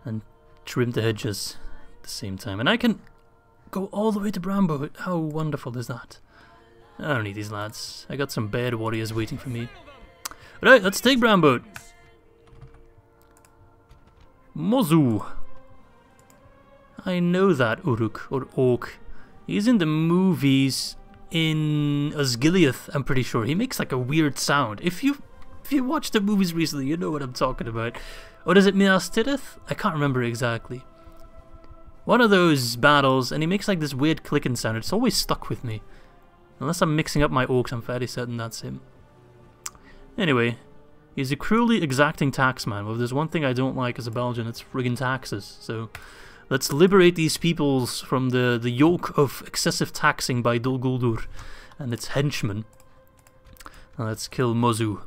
and trimmed the hedges at the same time. And I can go all the way to Brownboat. How wonderful is that? I don't need these lads. I got some bad warriors waiting for me. Right, let's take Brownboat. Mozu. I know that Uruk or Orc. He's in the movies in Osgiliath, I'm pretty sure. He makes like a weird sound. If you if you watched the movies recently, you know what I'm talking about. Or is it Minas Tirith? I can't remember exactly. One of those battles, and he makes like this weird clicking sound. It's always stuck with me. Unless I'm mixing up my orcs, I'm fairly certain that's him. Anyway, he's a cruelly exacting taxman. Well, if there's one thing I don't like as a Belgian, it's friggin' taxes. So, let's liberate these peoples from the, the yoke of excessive taxing by Dol Guldur and its henchmen. Now let's kill Mozu.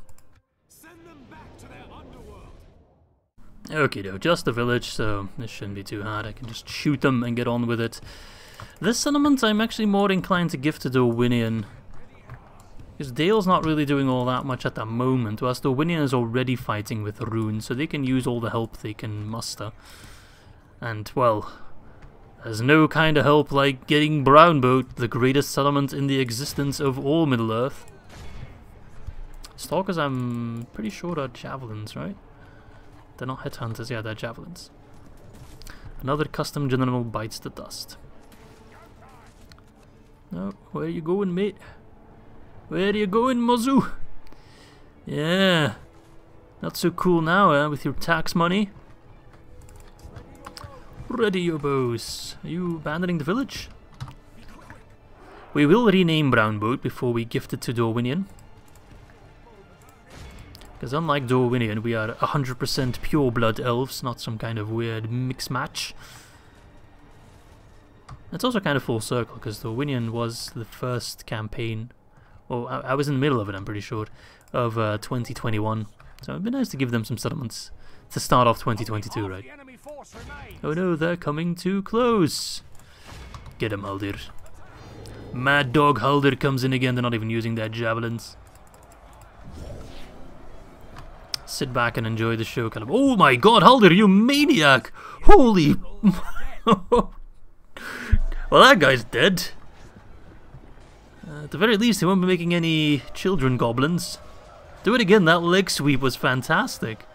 Okay, though, just a village, so this shouldn't be too hard. I can just shoot them and get on with it. This settlement I'm actually more inclined to give to Dorwinion, because Dale's not really doing all that much at the moment, whilst Dorwinion is already fighting with Rune, so they can use all the help they can muster. And, well, there's no kind of help like getting Brownboat, the greatest settlement in the existence of all Middle-earth. Stalkers, I'm pretty sure, are javelins, right? They're not headhunters, yeah, they're javelins. Another custom general bites the dust. No, where are you going, mate? Where are you going, Mozu? Yeah. Not so cool now, eh, with your tax money. Ready your bows. Are you abandoning the village? We will rename Brownboat before we gift it to Dorwinion. Because unlike Dorwinion, we are one hundred percent pure blood elves, not some kind of weird mix-match. It's also kind of full circle, because Dorwinion was the first campaign, or I, I was in the middle of it, I'm pretty sure, of uh, twenty twenty-one. So it'd be nice to give them some settlements to start off twenty twenty-two, right? Oh no, they're coming too close! Get him, Haldir. Mad Dog Haldir comes in again, they're not even using their javelins. Sit back and enjoy the show, Caleb. Oh my god, Haldir, you maniac! Holy... Well, that guy's dead. Uh, at the very least, he won't be making any children goblins. Do it again, that leg sweep was fantastic.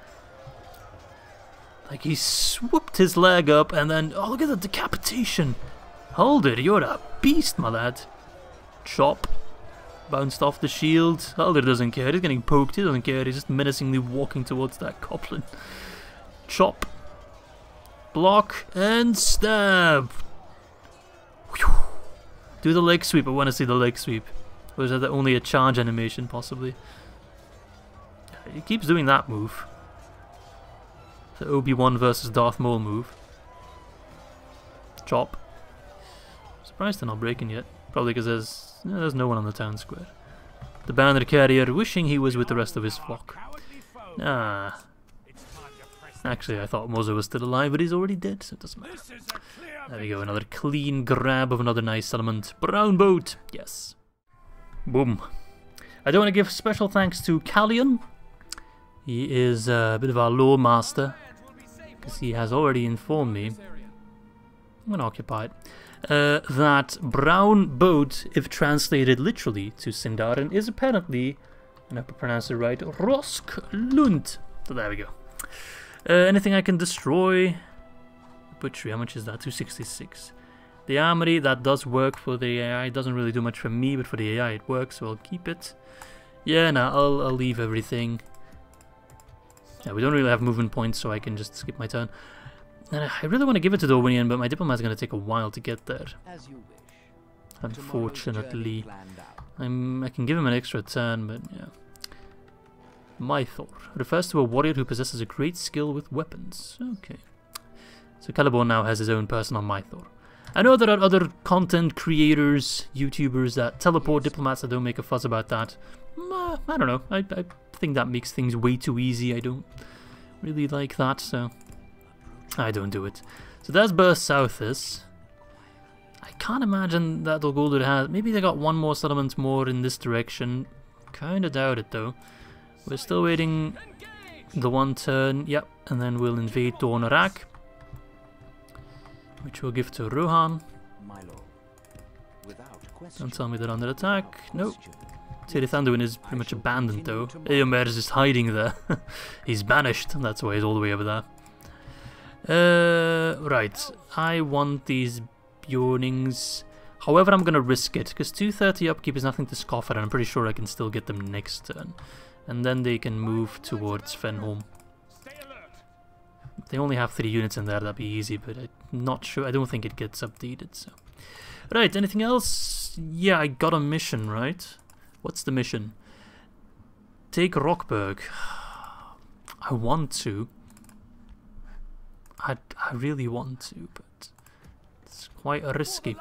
Like, he swooped his leg up and then... Oh, look at the decapitation! Haldir, you're a beast, my lad. Chop. Bounced off the shield. Haldir doesn't care, he's getting poked, he doesn't care, he's just menacingly walking towards that goblin. Chop. Block and stab. Whew. Do the leg sweep, I want to see the leg sweep. Or is that only a charge animation, possibly? He keeps doing that move. The Obi-Wan versus Darth Maul move. Chop. Surprised they're not breaking yet. Probably because there's... No, there's no one on the town square. The banner carrier wishing he was with the rest of his flock. Ah. Actually, I thought Mozo was still alive, but he's already dead, so it doesn't matter. There we go, another clean grab of another nice settlement. Brown boat! Yes. Boom. I do want to give special thanks to Callion. He is a bit of our lore master, because he has already informed me. I'm going to occupy it. Uh, that brown boat, if translated literally to Sindarin, is apparently, and I have to pronounce it right, Rosklund. So there we go. Uh, anything I can destroy. Butchery, how much is that? two sixty-six. The armory, that does work for the A I. It doesn't really do much for me, but for the A I it works, so I'll keep it. Yeah, no, I'll, I'll leave everything. Yeah, we don't really have movement points, so I can just skip my turn. And I really want to give it to Dorwinion, but my diplomat's going to take a while to get there. As you wish. Unfortunately. I'm, I can give him an extra turn, but yeah. Mythor. Refers to a warrior who possesses a great skill with weapons. Okay. So Celeborn now has his own personal Mythor. I know there are other content creators, YouTubers that teleport yes. diplomats. I don't make a fuss about that. I don't know. I, I think that makes things way too easy. I don't really like that, so... I don't do it. So that's Bur Southis. I can't imagine that Dol Guldur has... Maybe they got one more settlement more in this direction. Kinda doubt it, though. We're still waiting the one turn. Yep, and then we'll invade Dornerak, which we'll give to Rohan. Don't tell me they're under attack. Nope. Tirith Anduin is pretty much abandoned, though. Eomer is just hiding there. He's banished, and that's why he's all the way over there. Uh, right, I want these yearnings. However, I'm going to risk it, because two thirty upkeep is nothing to scoff at, and I'm pretty sure I can still get them next turn. And then they can move towards Fenholm. They only have three units in there, that'd be easy, but I'm not sure. I don't think it gets updated, so... Right, anything else? Yeah, I got a mission, right? What's the mission? Take Rockburg. I want to. I, I really want to, but it's quite risky.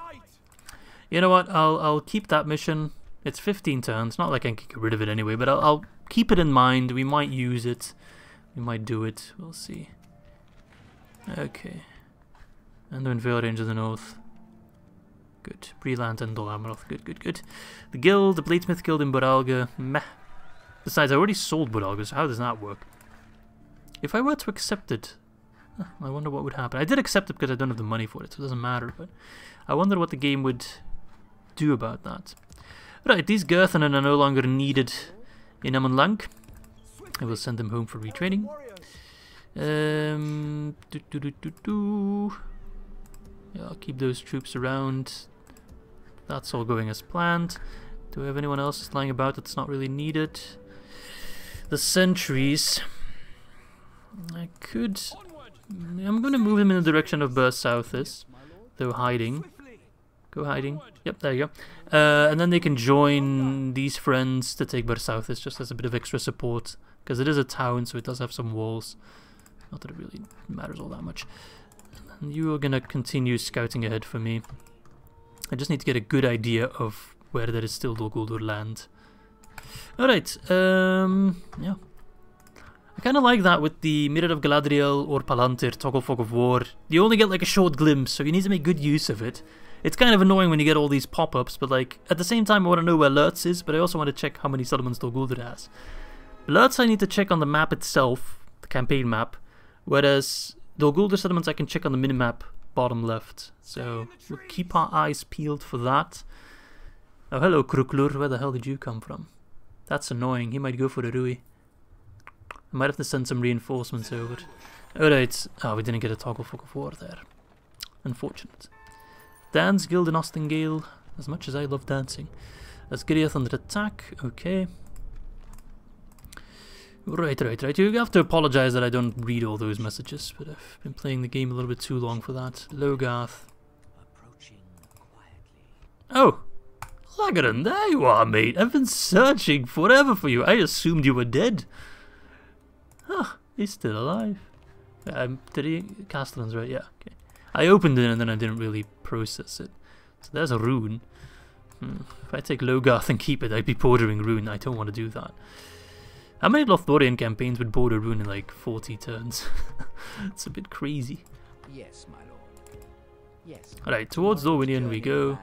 You know what? I'll I'll keep that mission. It's fifteen turns. Not like I can get rid of it anyway, but I'll, I'll keep it in mind. We might use it. We might do it. We'll see. Okay. Anduin Vale, Range of the North. Good. Breland and Dol Amroth. Good, good, good. The guild, the Bladesmith Guild in Boralga. Meh. Besides, I already sold Boralga, so how does that work? If I were to accept it, I wonder what would happen. I did accept it because I don't have the money for it, so it doesn't matter. But I wonder what the game would do about that. Right, these Girthanen are no longer needed in Amonlank. I will send them home for retraining. Um, do, do, do, do, do. Yeah, I'll keep those troops around. That's all going as planned. Do we have anyone else lying about that's not really needed? The sentries. I could... I'm going to move them in the direction of Bur Southis. They're hiding. Go hiding. Yep, there you go. Uh, and then they can join these friends to take Bur Southis, just as a bit of extra support. Because it is a town, so it does have some walls. Not that it really matters all that much. And you are going to continue scouting ahead for me. I just need to get a good idea of where there is still Dol Guldur land. Alright, um, yeah. I kind of like that with the Mirror of Galadriel or Palantir, Toggle Fog of War. You only get like a short glimpse, so you need to make good use of it. It's kind of annoying when you get all these pop-ups, but like, at the same time I want to know where Lurtz is, but I also want to check how many settlements Dol Guldur has. Lurtz I need to check on the map itself, the campaign map, whereas Dol Guldur settlements I can check on the minimap, bottom left. So, we'll keep our eyes peeled for that. Oh, hello Kruklur, where the hell did you come from? That's annoying, he might go for Erui. I might have to send some reinforcements over. Alright. Oh, we didn't get a Toggle Fog of War there. Unfortunate. Dance Guild in Austingale. As much as I love dancing. Asgiriath under attack. Okay. Right, right, right. You have to apologize that I don't read all those messages, but I've been playing the game a little bit too long for that. Logarth. Oh! Lagarin, there you are, mate. I've been searching forever for you. I assumed you were dead. Ah, he's still alive. Um, did he? Castellan's right, yeah. Okay. I opened it and then I didn't really process it. So there's a rune. Hmm. If I take Logarth and keep it, I'd be bordering rune. I don't want to do that. How many Lothlorien campaigns would border rune in like forty turns? It's a bit crazy. Yes, my lord. Yes. Alright, towards Dorwinion we go.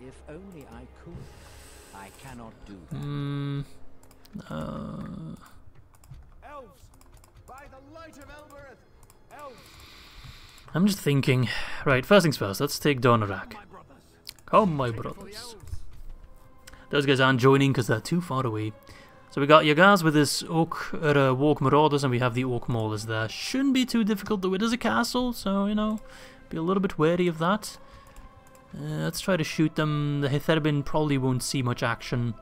If only I could. I cannot do that. Hmm. Uh. I'm just thinking. Right, first things first, let's take Dornerak. Come, my brothers. Those guys aren't joining because they're too far away. So we got Yagaz with his Orc uh, Walk Marauders, and we have the Orc Maulers there. Shouldn't be too difficult, though it is a castle, so, you know, be a little bit wary of that. Uh, let's try to shoot them. The Hithaerbin probably won't see much action.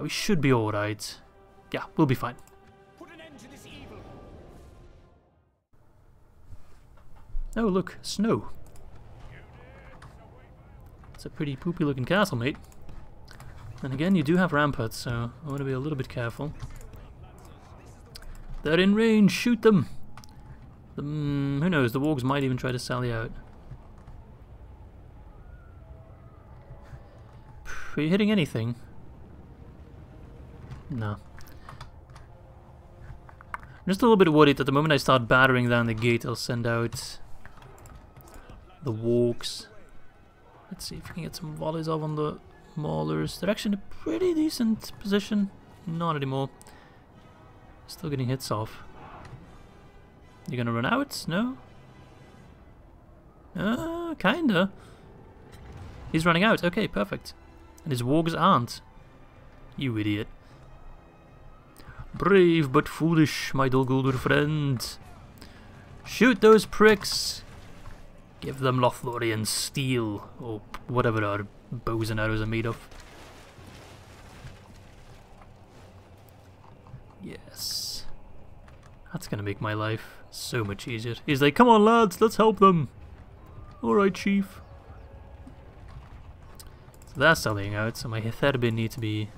We should be alright. Yeah, we'll be fine. Oh look, snow. It's a pretty poopy looking castle, mate. And again, you do have ramparts, so I want to be a little bit careful. They're in range, shoot them! The, mm, who knows, the wargs might even try to sally out. Are you hitting anything? No. I'm just a little bit worried that the moment I start battering down the gate, I'll send out... the walks. Let's see if we can get some volleys off on the maulers. They're actually in a pretty decent position. Not anymore. Still getting hits off. You're gonna run out? No? Uh, kinda. He's running out. Okay, perfect. And his wargs aren't. You idiot. Brave but foolish, my Dol Guldur friend. Shoot those pricks! Give them Lothlorien steel, or whatever our bows and arrows are made of. Yes. That's gonna make my life so much easier. He's like, come on lads, let's help them! Alright, chief. So that's helping out, so my Hithaerbin need to be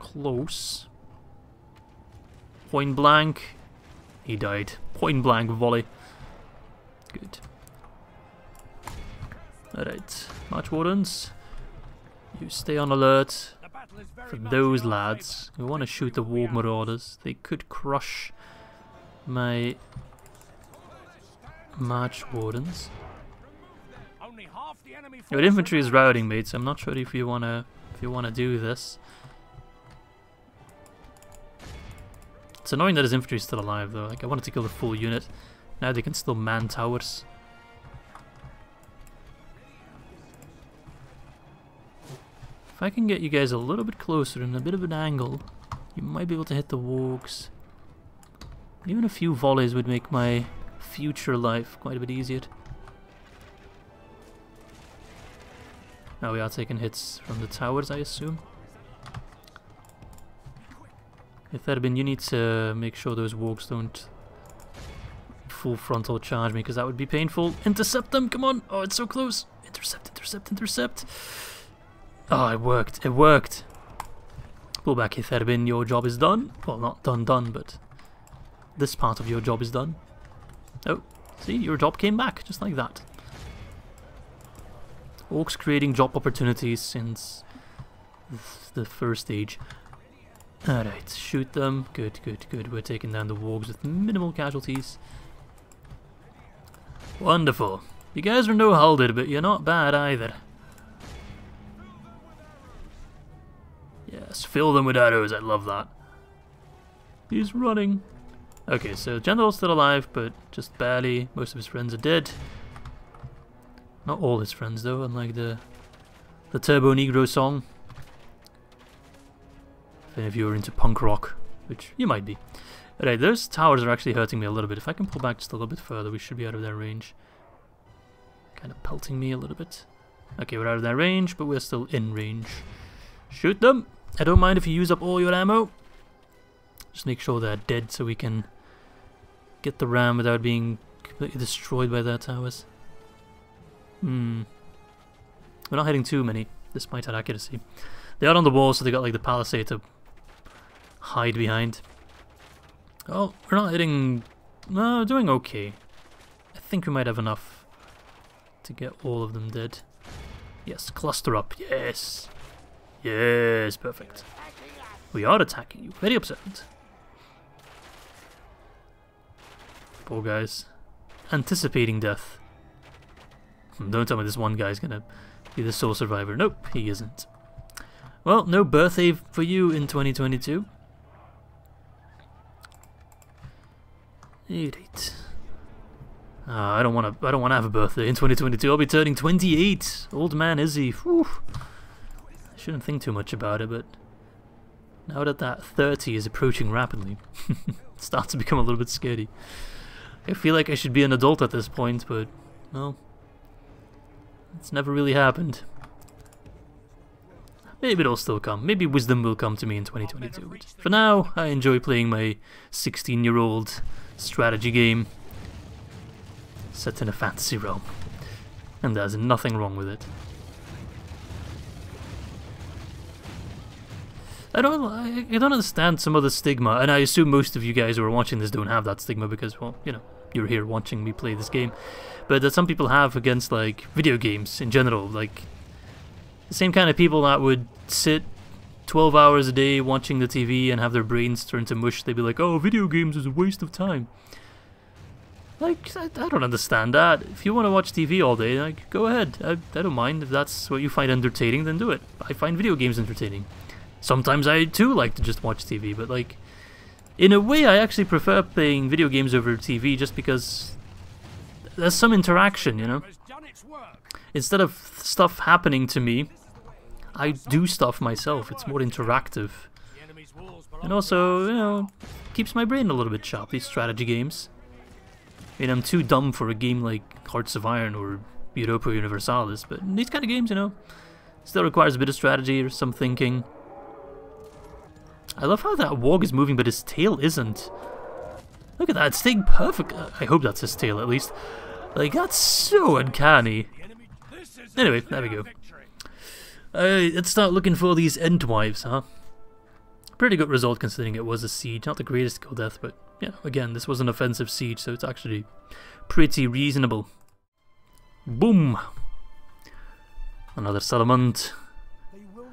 close. Point blank. He died. Point blank volley. Good. Alright, March Wardens. You stay on alert for those lads. We want to shoot the War Marauders. They could crush my March Wardens. Your infantry is routing, mate, so I'm not sure if you wanna if you wanna do this. It's annoying that his infantry is still alive though. Like, I wanted to kill the full unit. Now they can still man towers. If I can get you guys a little bit closer and a bit of an angle, you might be able to hit the wargs. Even a few volleys would make my future life quite a bit easier. Now we are taking hits from the towers, I assume. Hithaerbin, you need to make sure those wargs don't full frontal charge me, because that would be painful. Intercept them, come on! Oh, it's so close! Intercept, intercept, intercept! Oh, it worked, it worked! Pull back, Hithaerbin, your job is done. Well, not done, done, but this part of your job is done. Oh, see, your job came back, just like that. Orcs creating job opportunities since the first age. Alright, shoot them. Good, good, good. We're taking down the wargs with minimal casualties. Wonderful. You guys are no Haldir, but you're not bad either. Yes, fill them with arrows. I love that. He's running. Okay, so General's still alive, but just barely. Most of his friends are dead. Not all his friends, though, unlike the, the Turbo Negro song. If any of you are into punk rock, which you might be. Alright, those towers are actually hurting me a little bit. If I can pull back just a little bit further, we should be out of their range. Kind of pelting me a little bit. Okay, we're out of their range, but we're still in range. Shoot them! I don't mind if you use up all your ammo. Just make sure they're dead so we can get the ram without being completely destroyed by their towers. Hmm. We're not hitting too many, despite our accuracy. They are on the wall, so they got like the palisade to hide behind. Oh, we're not hitting... No, doing okay. I think we might have enough to get all of them dead. Yes, cluster up. Yes. Yes, perfect. We are attacking you. Very observant. Poor guys. Anticipating death. Don't tell me this one guy's gonna be the sole survivor. Nope, he isn't. Well, no birthday for you in twenty twenty-two. Eight. Uh, I don't want to. I don't want to have a birthday in twenty twenty-two. I'll be turning twenty-eight. Old man, is he? Whew. I shouldn't think too much about it, but now that that thirty is approaching rapidly, it starts to become a little bit scary. I feel like I should be an adult at this point, but well, it's never really happened. Maybe it'll still come. Maybe wisdom will come to me in twenty twenty-two. But for now, I enjoy playing my sixteen-year-old strategy game set in a fantasy realm. And there's nothing wrong with it. I don't, I, I don't understand some of the stigma, and I assume most of you guys who are watching this don't have that stigma because, well, you know, you're here watching me play this game. But that some people have against, like, video games in general, like... The same kind of people that would sit twelve hours a day watching the T V and have their brains turn to mush, they'd be like, oh, video games is a waste of time. Like, I, I don't understand that. If you want to watch T V all day, like, go ahead. I, I don't mind. If that's what you find entertaining, then do it. I find video games entertaining. Sometimes I, too, like to just watch T V, but, like, in a way, I actually prefer playing video games over T V just because there's some interaction, you know? Instead of stuff happening to me, I do stuff myself. It's more interactive. And also, you know, keeps my brain a little bit sharp, these strategy games. I mean, I'm too dumb for a game like Hearts of Iron or Europa Universalis, but in these kind of games, you know, still requires a bit of strategy or some thinking. I love how that Wog is moving, but his tail isn't. Look at that, it's staying perfect. I hope that's his tail, at least. Like, that's so uncanny. Anyway, there we go. Uh, let's start looking for these Entwives, huh? Pretty good result considering it was a siege. Not the greatest kill death, but, you know, again, this was an offensive siege, so it's actually pretty reasonable. Boom! Another settlement.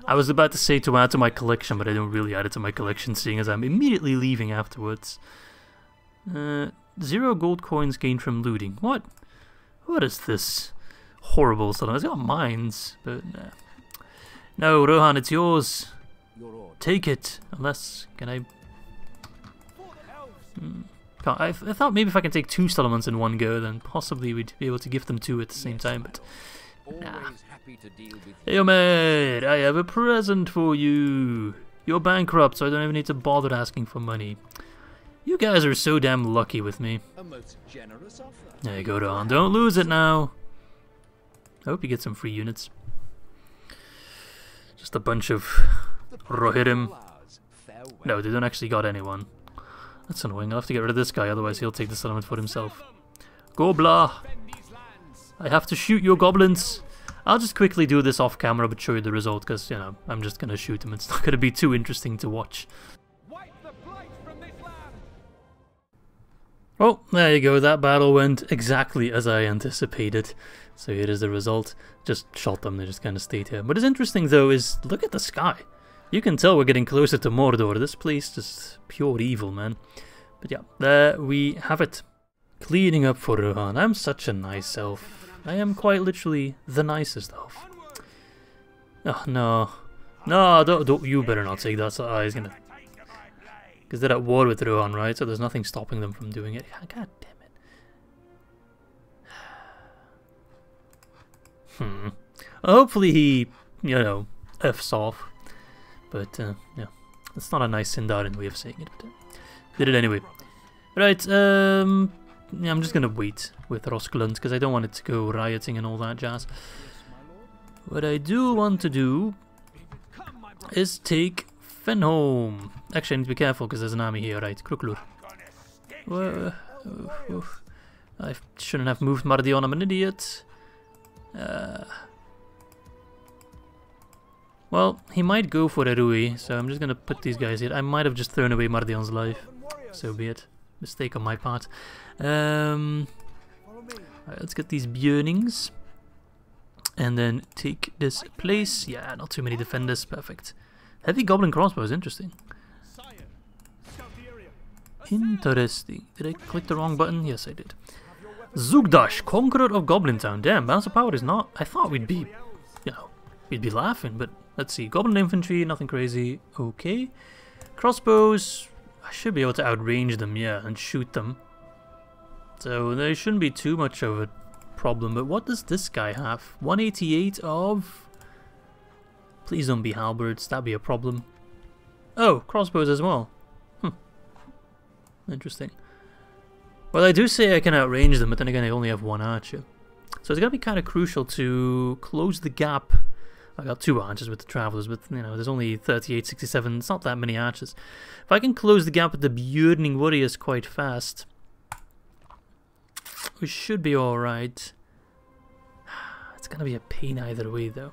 I was about to say to add to my collection, but I don't really add it to my collection, seeing as I'm immediately leaving afterwards. Uh, zero gold coins gained from looting. What? What is this horrible settlement? It's got mines, but nah. No, Rohan, it's yours. Take it. Unless, can I... Hmm. I, I thought maybe if I can take two settlements in one go, then possibly we'd be able to give them two at the same time, but... Nah. Hey, Omed, I have a present for you. You're bankrupt, so I don't even need to bother asking for money. You guys are so damn lucky with me. A most generous offer. There you go, Rohan. Don't lose it now. I hope you get some free units. Just a bunch of Rohirrim. No, they don't actually got anyone. That's annoying. I'll have to get rid of this guy, otherwise he'll take the settlement for himself. Gobla! I have to shoot your goblins! I'll just quickly do this off camera but show you the result, because, you know, I'm just gonna shoot them. It's not gonna be too interesting to watch. Well, there you go. That battle went exactly as I anticipated. So here is the result. Just shot them. They just kind of stayed here. What is interesting, though, is look at the sky. You can tell we're getting closer to Mordor. This place is just pure evil, man. But yeah, there we have it. Cleaning up for Rohan. I'm such a nice elf. I am quite literally the nicest elf. Oh, no. No, don't, don't, you better not take that. Oh, he's gonna... Because they're at war with Rohan, right? So there's nothing stopping them from doing it. God damn it. Hmm. Well, hopefully he, you know, F's off. But, uh, yeah. That's not a nice Sindarin way of saying it. But, uh, did it anyway. Right, um... yeah, I'm just gonna wait with Rosklund, because I don't want it to go rioting and all that jazz. What I do want to do is take Fenholm. Actually, I need to be careful because there's an army here, right? Kruklur. Well, uh, I shouldn't have moved Mardion, I'm an idiot. Uh, well, he might go for Erui, so I'm just going to put these guys here. I might have just thrown away Mardion's life. So be it. Mistake on my part. Um, right, let's get these Björnings. And then take this place. Yeah, not too many defenders. Perfect. Heavy Goblin Crossbow is interesting. Interesting. Did I click the wrong button? Yes, I did. Zugdash, Conqueror of Goblin Town. Damn, Balance of Power is not... I thought we'd be, you know, we'd be laughing, but let's see. Goblin Infantry, nothing crazy. Okay. Crossbows, I should be able to outrange them, yeah, and shoot them. So there shouldn't be too much of a problem, but what does this guy have? one eighty-eight of... Please don't be halberds, that'd be a problem. Oh, crossbows as well. Hmm. Interesting. Well, I do say I can outrange them, but then again I only have one archer. So it's gonna be kind of crucial to close the gap. I got two archers with the travelers, but you know, there's only thirty-eight, sixty-seven, it's not that many archers. If I can close the gap with the Björning warriors quite fast, we should be alright. It's gonna be a pain either way though.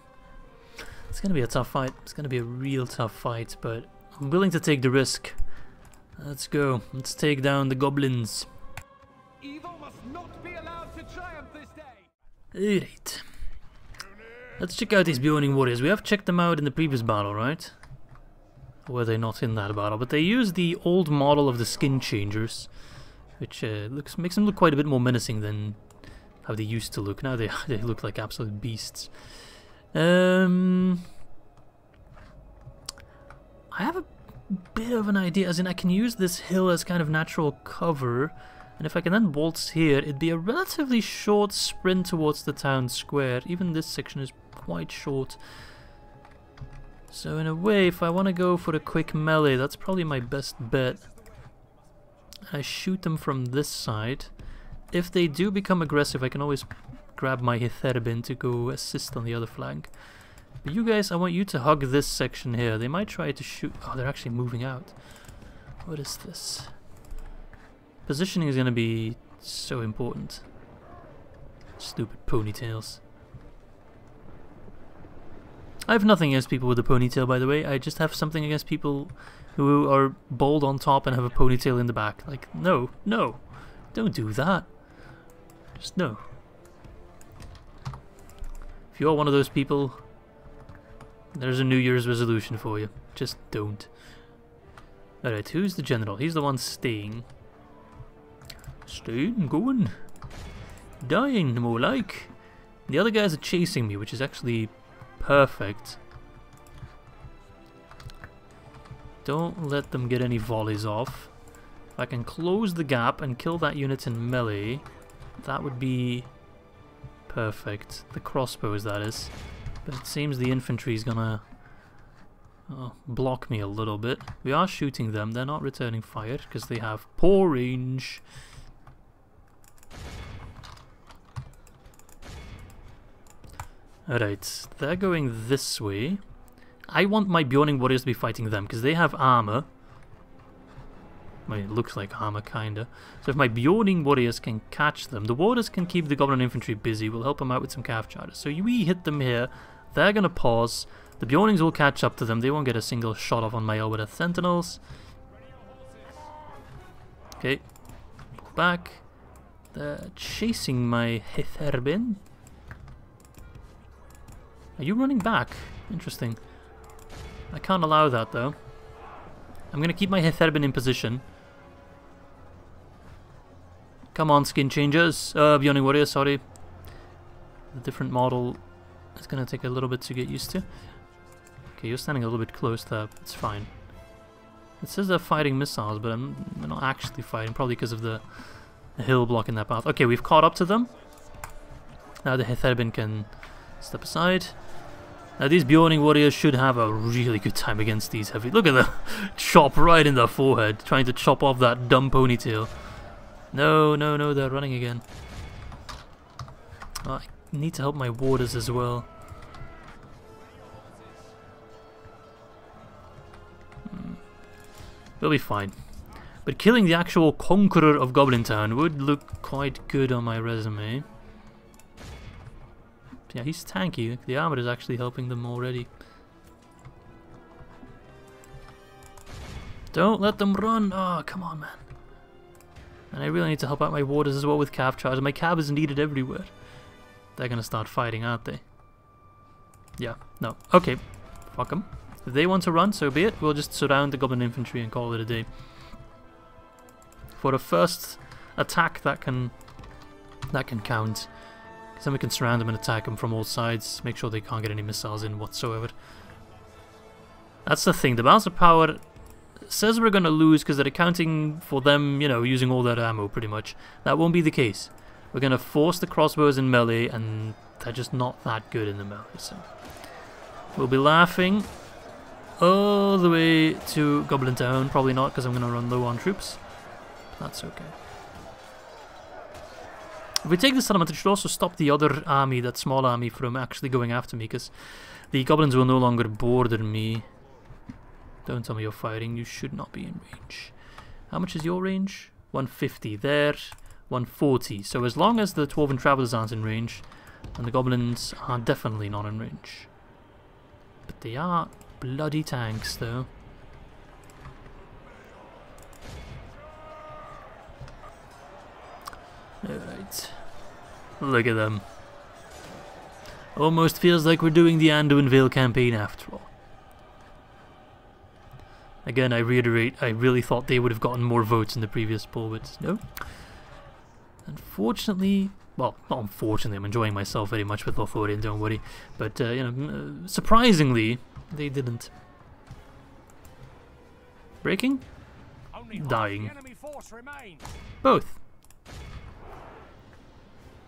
It's going to be a tough fight. It's going to be a real tough fight, but I'm willing to take the risk. Let's go. Let's take down the goblins. Evil must not be allowed to triumph this day. Alright. Let's check out these Björning warriors. We have checked them out in the previous battle, right? Or were they not in that battle? But they use the old model of the skin changers, which uh, looks makes them look quite a bit more menacing than how they used to look. Now they they look like absolute beasts. Um, I have a bit of an idea, as in I can use this hill as kind of natural cover, and if I can then waltz here, it'd be a relatively short sprint towards the town square. Even this section is quite short. So in a way, if I want to go for a quick melee, that's probably my best bet. I shoot them from this side, if they do become aggressive, I can always grab my Hithaerbin to go assist on the other flank. But you guys, I want you to hug this section here. They might try to shoot. Oh, they're actually moving out. What is this? Positioning is going to be so important. Stupid ponytails. I have nothing against people with a ponytail, by the way. I just have something against people who are bald on top and have a ponytail in the back. Like, no, no. Don't do that. Just no. If you're one of those people, there's a New Year's resolution for you. Just don't. Alright, who's the general? He's the one staying. Staying, going. Dying, more like. The other guys are chasing me, which is actually perfect. Don't let them get any volleys off. If I can close the gap and kill that unit in melee, that would be perfect. The crossbows, that is. But it seems the infantry is gonna oh, block me a little bit. We are shooting them. They're not returning fire because they have poor range. Alright, they're going this way. I want my Bjorning warriors to be fighting them, because they have armor. Well, it looks like armor, kinda. So if my Bjorning warriors can catch them, the warders can keep the goblin infantry busy. We'll help them out with some calf charters. So we hit them here. They're gonna pause. The Bjornings will catch up to them. They won't get a single shot off on my Elbereth Sentinels. Okay. Move back. They're chasing my Hithaerbin. Are you running back? Interesting. I can't allow that, though. I'm going to keep my Hithaerbin in position. Come on, skin changers. Uh, Bjorning warrior, sorry. The different model is going to take a little bit to get used to. Okay, you're standing a little bit close there. It's fine. It says they're fighting missiles, but I'm, I'm not actually fighting. Probably because of the, the hill blocking that path. Okay, we've caught up to them. Now the Hithaerbin can step aside. Now these Bjorning warriors should have a really good time against these heavy. Look at the chop right in their forehead, trying to chop off that dumb ponytail. No, no, no, they're running again. Oh, I need to help my warders as well. Hmm. We'll be fine. But killing the actual conqueror of Goblin Town would look quite good on my resume. Yeah, he's tanky. The armor is actually helping them already. Don't let them run! Oh, come on, man. And I really need to help out my warders as well with calf charges. My cab is needed everywhere. They're gonna start fighting, aren't they? Yeah, no. Okay. Fuck them. If they want to run, so be it. We'll just surround the goblin infantry and call it a day. For a first attack, that can... that can count. Then we can surround them and attack them from all sides, make sure they can't get any missiles in whatsoever. That's the thing, the balance of power says we're going to lose because they're accounting for them, you know, using all their ammo pretty much. That won't be the case. We're going to force the crossbows in melee, and they're just not that good in the melee, so... we'll be laughing all the way to Goblin Town, probably not because I'm going to run low on troops. That's okay. If we take the settlement, it should also stop the other army, that small army, from actually going after me, because the goblins will no longer border me. Don't tell me you're firing, you should not be in range. How much is your range? one fifty there, one forty. So as long as the Dwarven Travelers aren't in range, and the goblins are definitely not in range. But they are bloody tanks, though. Alright. Look at them. Almost feels like we're doing the Anduin Vale campaign after all. Again, I reiterate, I really thought they would have gotten more votes in the previous poll, but no. Unfortunately, well, not unfortunately, I'm enjoying myself very much with Lothlorien, don't worry. But, uh, you know, uh, surprisingly, they didn't. Breaking? Dying. Both.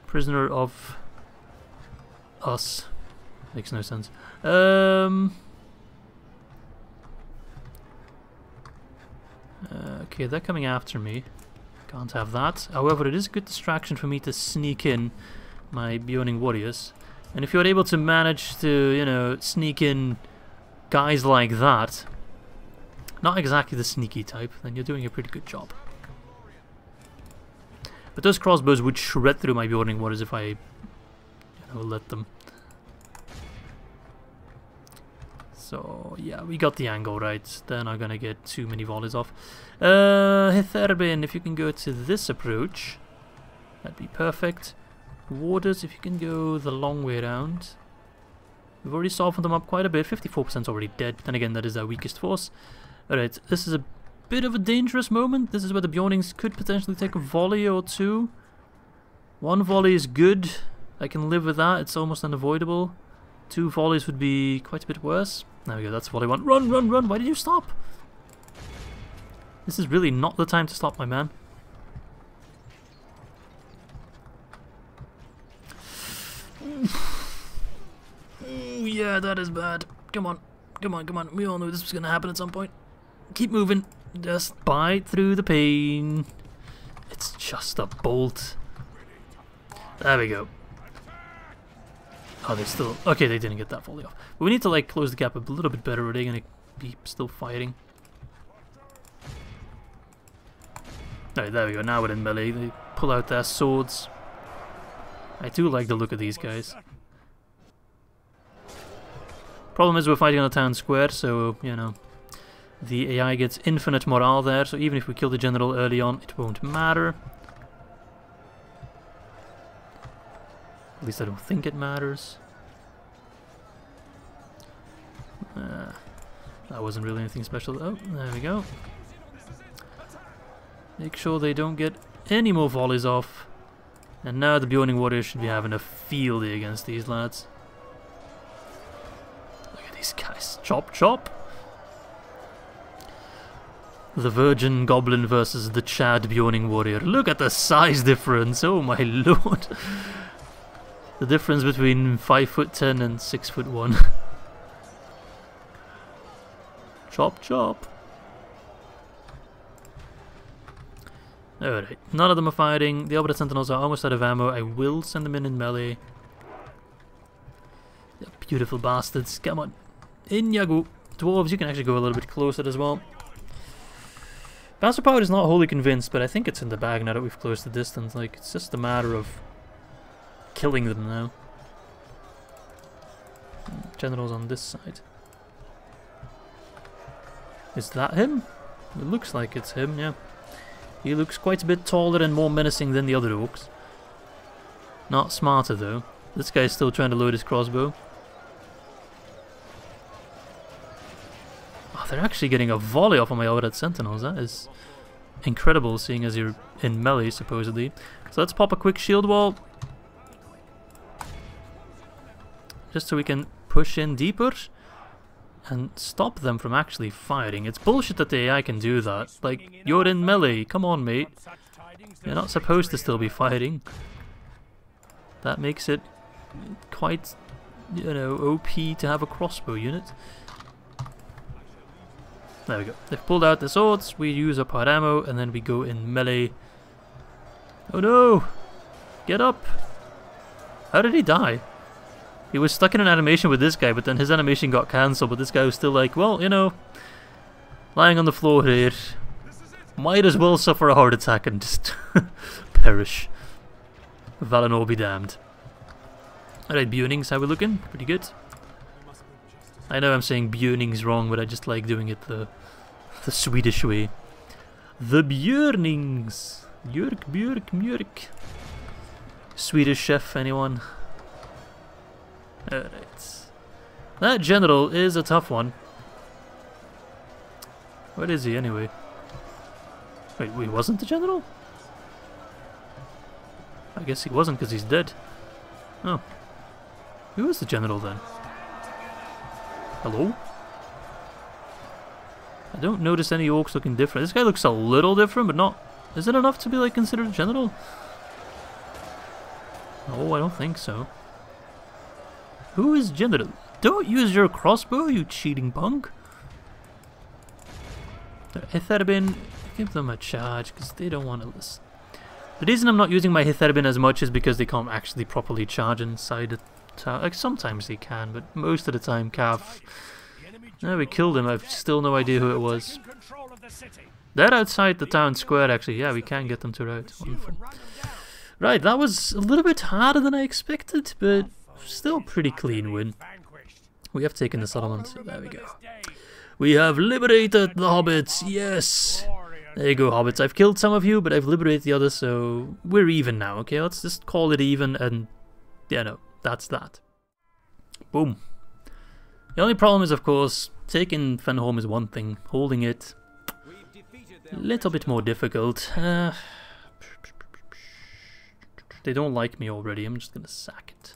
Prisoner of us. Makes no sense. Um, okay, they're coming after me. Can't have that. However, it is a good distraction for me to sneak in my Bjorning warriors. And if you're able to manage to, you know, sneak in guys like that, not exactly the sneaky type, then you're doing a pretty good job. But those crossbows would shred through my Bjorning warriors if I, you know, let them. So, yeah, we got the angle right. They're not going to get too many volleys off. Uh, Hithaerbin, if you can go to this approach, that'd be perfect. Warders, if you can go the long way around. We've already softened them up quite a bit. fifty-four percent's already dead. Then again, that is our weakest force. Alright, this is a bit of a dangerous moment. This is where the Bjornings could potentially take a volley or two. One volley is good. I can live with that. It's almost unavoidable. Two volleys would be quite a bit worse. There we go, that's volley one. Run, run, run! Why did you stop? This is really not the time to stop, my man. Ooh, yeah, that is bad. Come on, come on, come on. We all knew this was going to happen at some point. Keep moving. Just bite through the pain. It's just a bolt. There we go. Oh, they're still... Okay, they didn't get that fully off. But we need to, like, close the gap a little bit better. Are they going to be still fighting? Alright, there we go. Now we're in melee. They pull out their swords. I do like the look of these guys. Problem is we're fighting on a town square, so, you know, the A I gets infinite morale there. So even if we kill the general early on, it won't matter. At least I don't think it matters. Uh, that wasn't really anything special. Oh, there we go. Make sure they don't get any more volleys off. And now the Bjorning warriors should be having a field day against these lads. Look at these guys. Chop, chop. The virgin goblin versus the Chad Bjorning warrior. Look at the size difference. Oh my lord. The difference between five foot ten and six foot one. Chop chop. Alright, none of them are fighting. The Elbereth Sentinels are almost out of ammo. I will send them in in melee. They're beautiful bastards. Come on. In ya go. Dwarves, you can actually go a little bit closer as well. Bastard Power is not wholly convinced, but I think it's in the bag now that we've closed the distance. Like, it's just a matter of killing them now. General's on this side. Is that him? It looks like it's him, yeah. He looks quite a bit taller and more menacing than the other orcs. Not smarter though. This guy's still trying to load his crossbow. Oh, they're actually getting a volley off on my Elbereth Sentinels. That is incredible, seeing as you're in melee supposedly. So let's pop a quick shield wall. Just so we can push in deeper and stop them from actually firing. It's bullshit that the A I can do that. Like, you're in melee. Come on, mate. You're not supposed to still be fighting. That makes it quite, you know, O P to have a crossbow unit. There we go. They've pulled out the swords. We use up our ammo and then we go in melee. Oh no! Get up! How did he die? He was stuck in an animation with this guy, but then his animation got cancelled, but this guy was still like, well, you know, lying on the floor here, might as well suffer a heart attack and just perish. Valinor be damned. Alright, Bjornings, how we looking? Pretty good. I know I'm saying Bjornings wrong, but I just like doing it the the Swedish way. The Bjornings! Björk, Björk, Björk. Swedish chef, anyone? Alright. That general is a tough one. What is he anyway? Wait, he wasn't the general? I guess he wasn't because he's dead. Oh. Who is the general then? Hello? I don't notice any orcs looking different. This guy looks a little different, but not... Is it enough to be like considered a general? Oh, I don't think so. Who is general? Don't use your crossbow, you cheating punk! Hithaerbin, Give them a charge, because they don't want to listen. The reason I'm not using my Hithaerbin as much is because they can't actually properly charge inside a tower. Like, sometimes they can, but most of the time, Cav... No, we killed him. I've still no idea who it was. They're outside the town square, actually. Yeah, we can get them to rout. Wonderful. Right, that was a little bit harder than I expected, but still pretty clean win. We have taken the settlement, so there we go. We have liberated the hobbits, yes! There you go, hobbits. I've killed some of you, but I've liberated the others, so we're even now, okay? Let's just call it even, and, yeah, no, that's that. Boom. The only problem is, of course, taking Fenholm is one thing, holding it a little bit more difficult. Uh, they don't like me already, I'm just gonna sack it.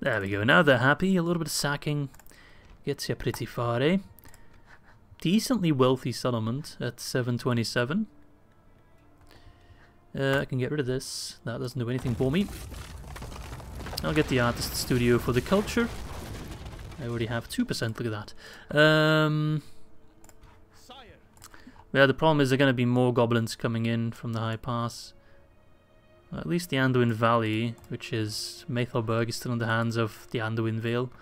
There we go, now they're happy, a little bit of sacking gets you pretty far, eh? Decently wealthy settlement at seven twenty-seven. Uh, I can get rid of this, that doesn't do anything for me. I'll get the artist studio for the culture. I already have two percent, look at that. Um, yeah, the problem is there are going to be more goblins coming in from the high pass. Well, at least the Anduin Valley, which is Meithelberg, is still in the hands of the Anduin Vale.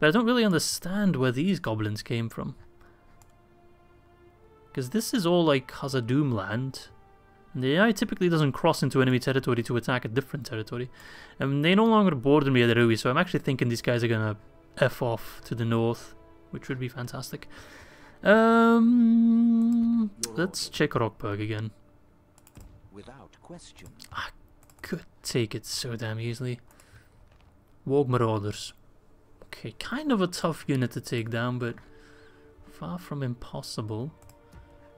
But I don't really understand where these goblins came from. Because this is all like Khazad-dûm land. And the A I typically doesn't cross into enemy territory to attack a different territory. And they no longer border me at Erui, so I'm actually thinking these guys are going to F off to the north, which would be fantastic. Um, let's check Rockburg again. Without question. I could take it so damn easily. Warg Marauders. Okay, kind of a tough unit to take down, but far from impossible.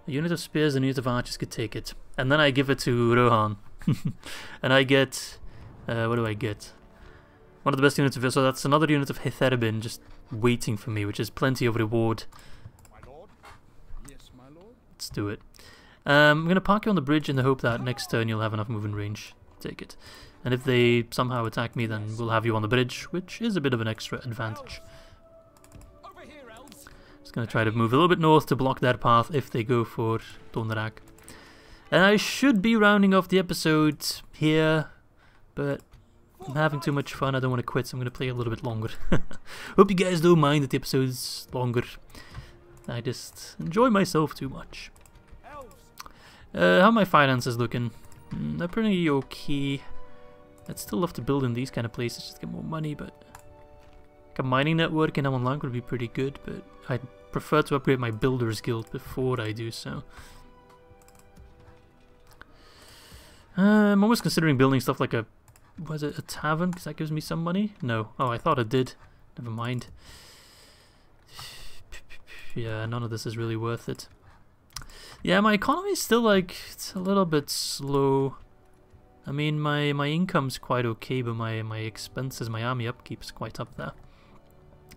A unit of spears and a unit of archers could take it. And then I give it to Rohan. And I get... Uh, what do I get? One of the best units of... So that's another unit of Hithaerbin just waiting for me, which is plenty of reward. My lord. Yes, my lord. Let's do it. Um, I'm going to park you on the bridge in the hope that next turn you'll have enough moving range. Take it. And if they somehow attack me, then we'll have you on the bridge, which is a bit of an extra advantage. Just going to try to move a little bit north to block their path if they go for Dornerak. And I should be rounding off the episode here, but I'm having too much fun. I don't want to quit, so I'm going to play a little bit longer. Hope you guys don't mind that the episode's longer. I just enjoy myself too much. Uh, how are my finances looking? Mm, they're pretty okay. I'd still love to build in these kind of places just to get more money, but... Like a mining network in Amonlank would be pretty good, but I'd prefer to upgrade my Builder's Guild before I do so. Uh, I'm almost considering building stuff like a... Was it a tavern? Because that gives me some money? No. Oh, I thought it did. Never mind. Yeah, none of this is really worth it. Yeah, my economy's still like... It's a little bit slow. I mean, my, my income's quite okay, but my, my expenses, my army upkeep's quite up there.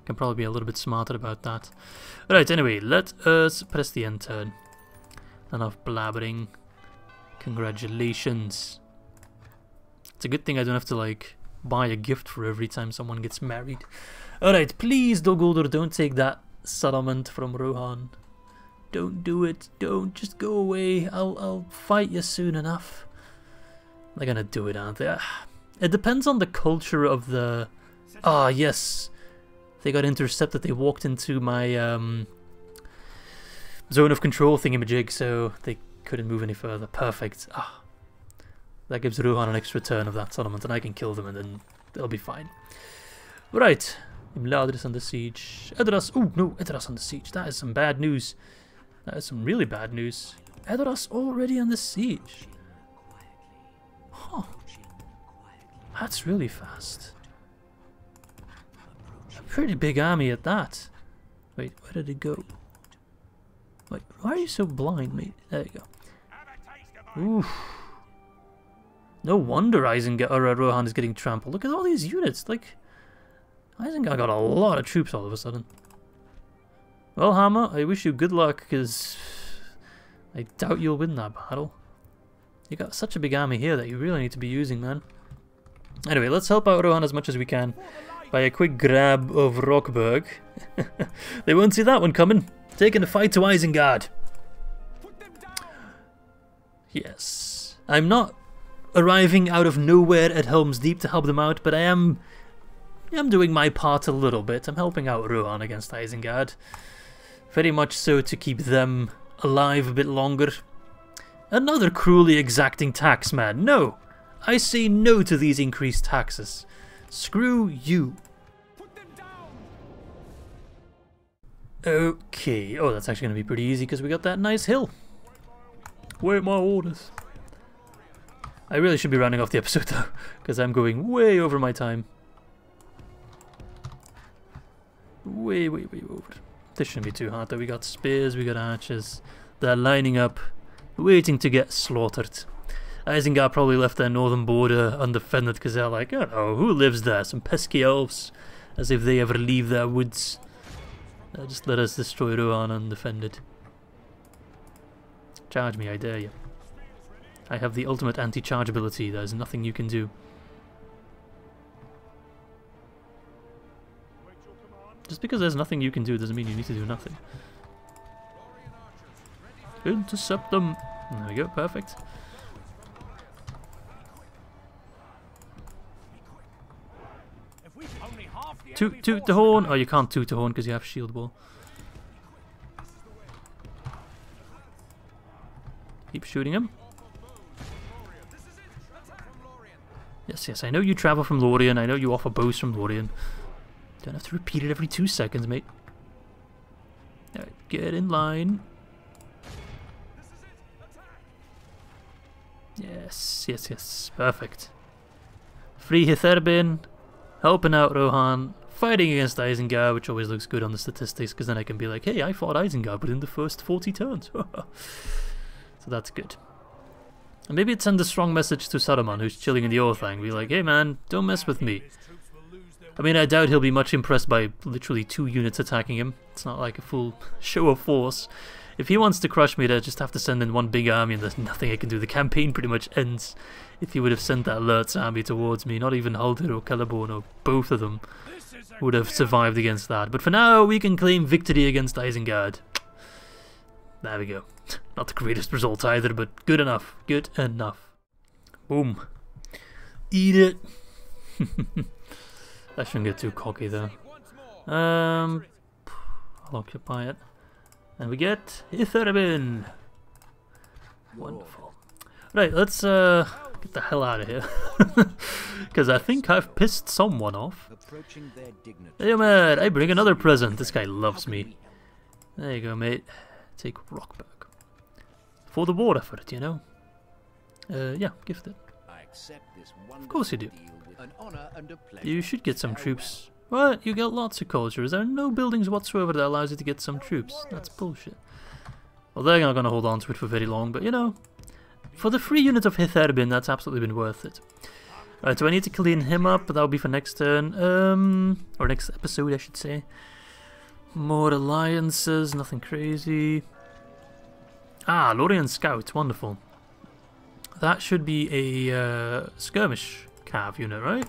Can probably be a little bit smarter about that. Right, anyway, let us press the end turn. Enough blabbering. Congratulations. It's a good thing I don't have to, like, buy a gift for every time someone gets married. Alright, please, Dol Guldur, don't take that settlement from Rohan. Don't do it. Don't. Just go away. I'll, I'll fight you soon enough. They're gonna do it, aren't they? It depends on the culture of the... Ah, yes. They got intercepted. They walked into my um, zone of control thingamajig, so they couldn't move any further. Perfect. Ah. That gives Rohan an extra turn of that settlement, and I can kill them, and then they'll be fine. Right. Imladris under siege. Edoras. Oh, no. Edoras under siege. That is some bad news. That is some really bad news. Edoras already under siege. Huh. That's really fast. A pretty big army at that. Wait, where did it go? Wait, why are you so blind, mate? There you go. Oof. No wonder Isengard or uh, Rohan is getting trampled. Look at all these units. Like, Isengard got a lot of troops all of a sudden. Well, Hammer, I wish you good luck, because I doubt you'll win that battle. You got such a big army here that you really need to be using, man. Anyway, let's help out Rohan as much as we can by a quick grab of Rockburg. They won't see that one coming. Taking a fight to Isengard. Yes. I'm not arriving out of nowhere at Helm's Deep to help them out, but I am... I'm doing my part a little bit. I'm helping out Rohan against Isengard. Very much so to keep them alive a bit longer. Another cruelly exacting tax, man. No! I say no to these increased taxes. Screw you. Put them down. Okay. Oh, that's actually going to be pretty easy because we got that nice hill. Wait, my orders. I really should be rounding off the episode though, because I'm going way over my time. Way, way, way over. This shouldn't be too hard though. We got spears, we got archers. They're lining up, waiting to get slaughtered. Isengard probably left their northern border undefended because they're like, I don't know, who lives there? Some pesky elves. As if they ever leave their woods. Uh, just let us destroy Rohan undefended. Charge me, I dare you. I have the ultimate anti-charge ability. There's nothing you can do. Just because there's nothing you can do doesn't mean you need to do nothing. Intercept them. There we go, perfect. Toot, toot the horn! Oh, you can't toot the horn because you have shield wall. Keep shooting him. Yes, yes, I know you travel from Lorien. I know you offer bows from Lorien. Don't have to repeat it every two seconds, mate. Alright, get in line. Yes, yes, yes. Perfect. Free Hithaerbin. Helping out Rohan. Fighting against Isengard, which always looks good on the statistics, because then I can be like, hey, I fought Isengard within the first forty turns. So that's good. And maybe it sends a strong message to Saruman, who's chilling in the Orthanc, be like, hey man, don't mess with me. I mean, I doubt he'll be much impressed by literally two units attacking him. It's not like a full show of force. If he wants to crush me, I'd just have to send in one big army and there's nothing I can do. The campaign pretty much ends if he would have sent that Lurtz army towards me. Not even Haldir or Celeborn or both of them would have survived against that. But for now, we can claim victory against Isengard. There we go. Not the greatest result either, but good enough. Good enough. Boom. Eat it. That shouldn't get too cocky though. Um, I'll occupy it. And we get Hithaerbin. Wonderful. Right, let's uh, get the hell out of here. Because I think I've pissed someone off. Hey man, I bring another present. This guy loves me. There you go, mate. Take rock back. For the war effort, you know. Uh, yeah, gift it. Of course you do. You should get some troops. What? You get lots of cultures. There are no buildings whatsoever that allows you to get some troops. That's bullshit. Well, they're not going to hold on to it for very long, but you know. For the free unit of Hithaerbin, that's absolutely been worth it. Alright, so I need to clean him up, but that'll be for next turn. Um, or next episode, I should say. More alliances, nothing crazy. Ah, Lorien Scout, wonderful. That should be a uh, skirmish cav unit, right?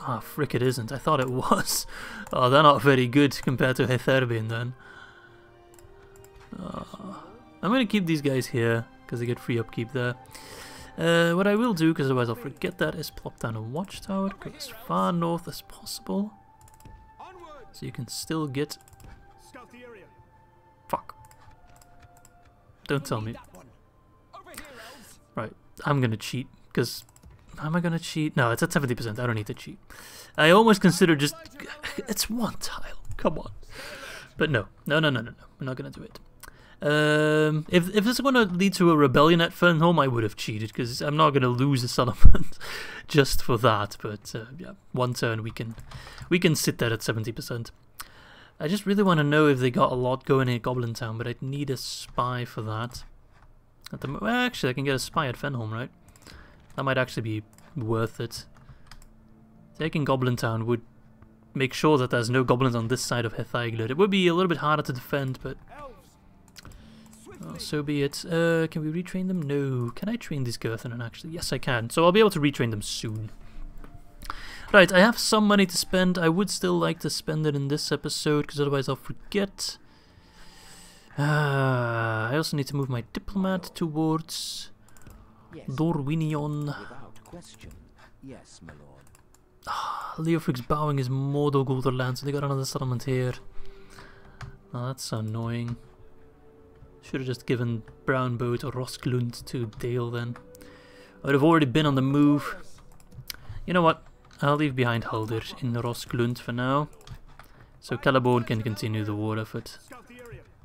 Ah, frick, it isn't. I thought it was. Oh, they're not very good compared to Hithaerbin then. Oh, I'm going to keep these guys here, because they get free upkeep there. Uh, what I will do, because otherwise I'll forget that, is plop down a watchtower, go as far north as possible. So you can still get... Fuck. Don't tell me. Right, I'm going to cheat, because... How am I going to cheat? No, it's at seventy percent. I don't need to cheat. I almost consider just... It's one tile. Come on. But no. No, no, no, no, no. We're not going to do it. Um, if, if this is going to lead to a rebellion at Fenholm, I would have cheated, because I'm not going to lose a settlement just for that. But uh, yeah, one turn we can we can sit there at seventy percent. I just really want to know if they got a lot going in Goblin Town, but I'd need a spy for that. At the well, actually, I can get a spy at Fenholm, right? That might actually be worth it. Taking Goblin Town would make sure that there's no goblins on this side of Hithaerbin. It would be a little bit harder to defend, but oh, so be it. Uh, can we retrain them? No. Can I train these Girthanen actually? Yes, I can. So I'll be able to retrain them soon. Right, I have some money to spend. I would still like to spend it in this episode, because otherwise I'll forget. Uh, I also need to move my diplomat towards yes. Dorwinion. Without question. Yes, my lord. Ah, Leofric's bowing his more Dol Guldur land, so they got another settlement here. Oh, that's annoying. Should have just given Brownboat or Rosklund to Dale then. I would have already been on the move. You know what? I'll leave behind Haldir in Rosklund for now, so Celeborn can continue the war effort.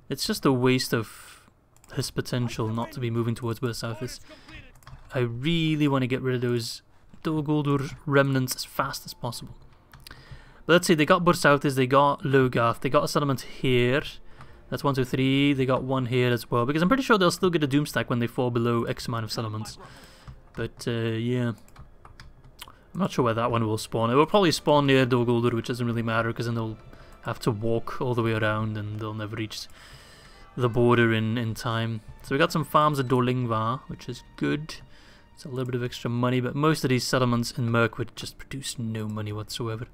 It's just a waste of his potential not to be moving towards Bur Southis. I really want to get rid of those Dol Guldur remnants as fast as possible. But let's see, they got Bur Southis, they got Logarth, they got a settlement here. That's one, two, three. They got one here as well, because I'm pretty sure they'll still get a doom stack when they fall below X amount of settlements. But uh, yeah, I'm not sure where that one will spawn. It will probably spawn near Dol Guldur, which doesn't really matter, because then they'll have to walk all the way around and they'll never reach the border in, in time. So we got some farms at Dorlingvar, which is good. It's a little bit of extra money, but most of these settlements in Mirkwood just produce no money whatsoever.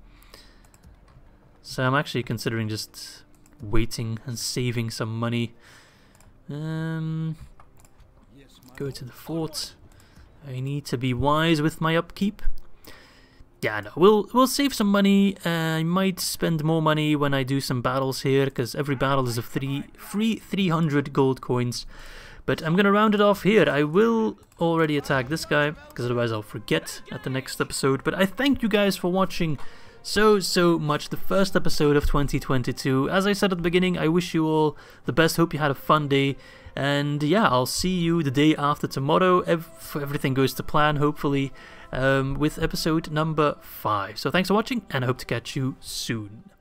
So I'm actually considering just waiting and saving some money. Um, go to the fort. I need to be wise with my upkeep. Yeah, no, we'll we'll save some money. Uh, I might spend more money when I do some battles here, because every battle is of three free three hundred gold coins. But I'm gonna round it off here. I will already attack this guy, because otherwise I'll forget at the next episode. But I thank you guys for watching so so much. The first episode of twenty twenty-two. As I said at the beginning, I wish you all the best. Hope you had a fun day. And yeah, I'll see you the day after tomorrow, if everything goes to plan, hopefully, um, with episode number five. So thanks for watching, and I hope to catch you soon.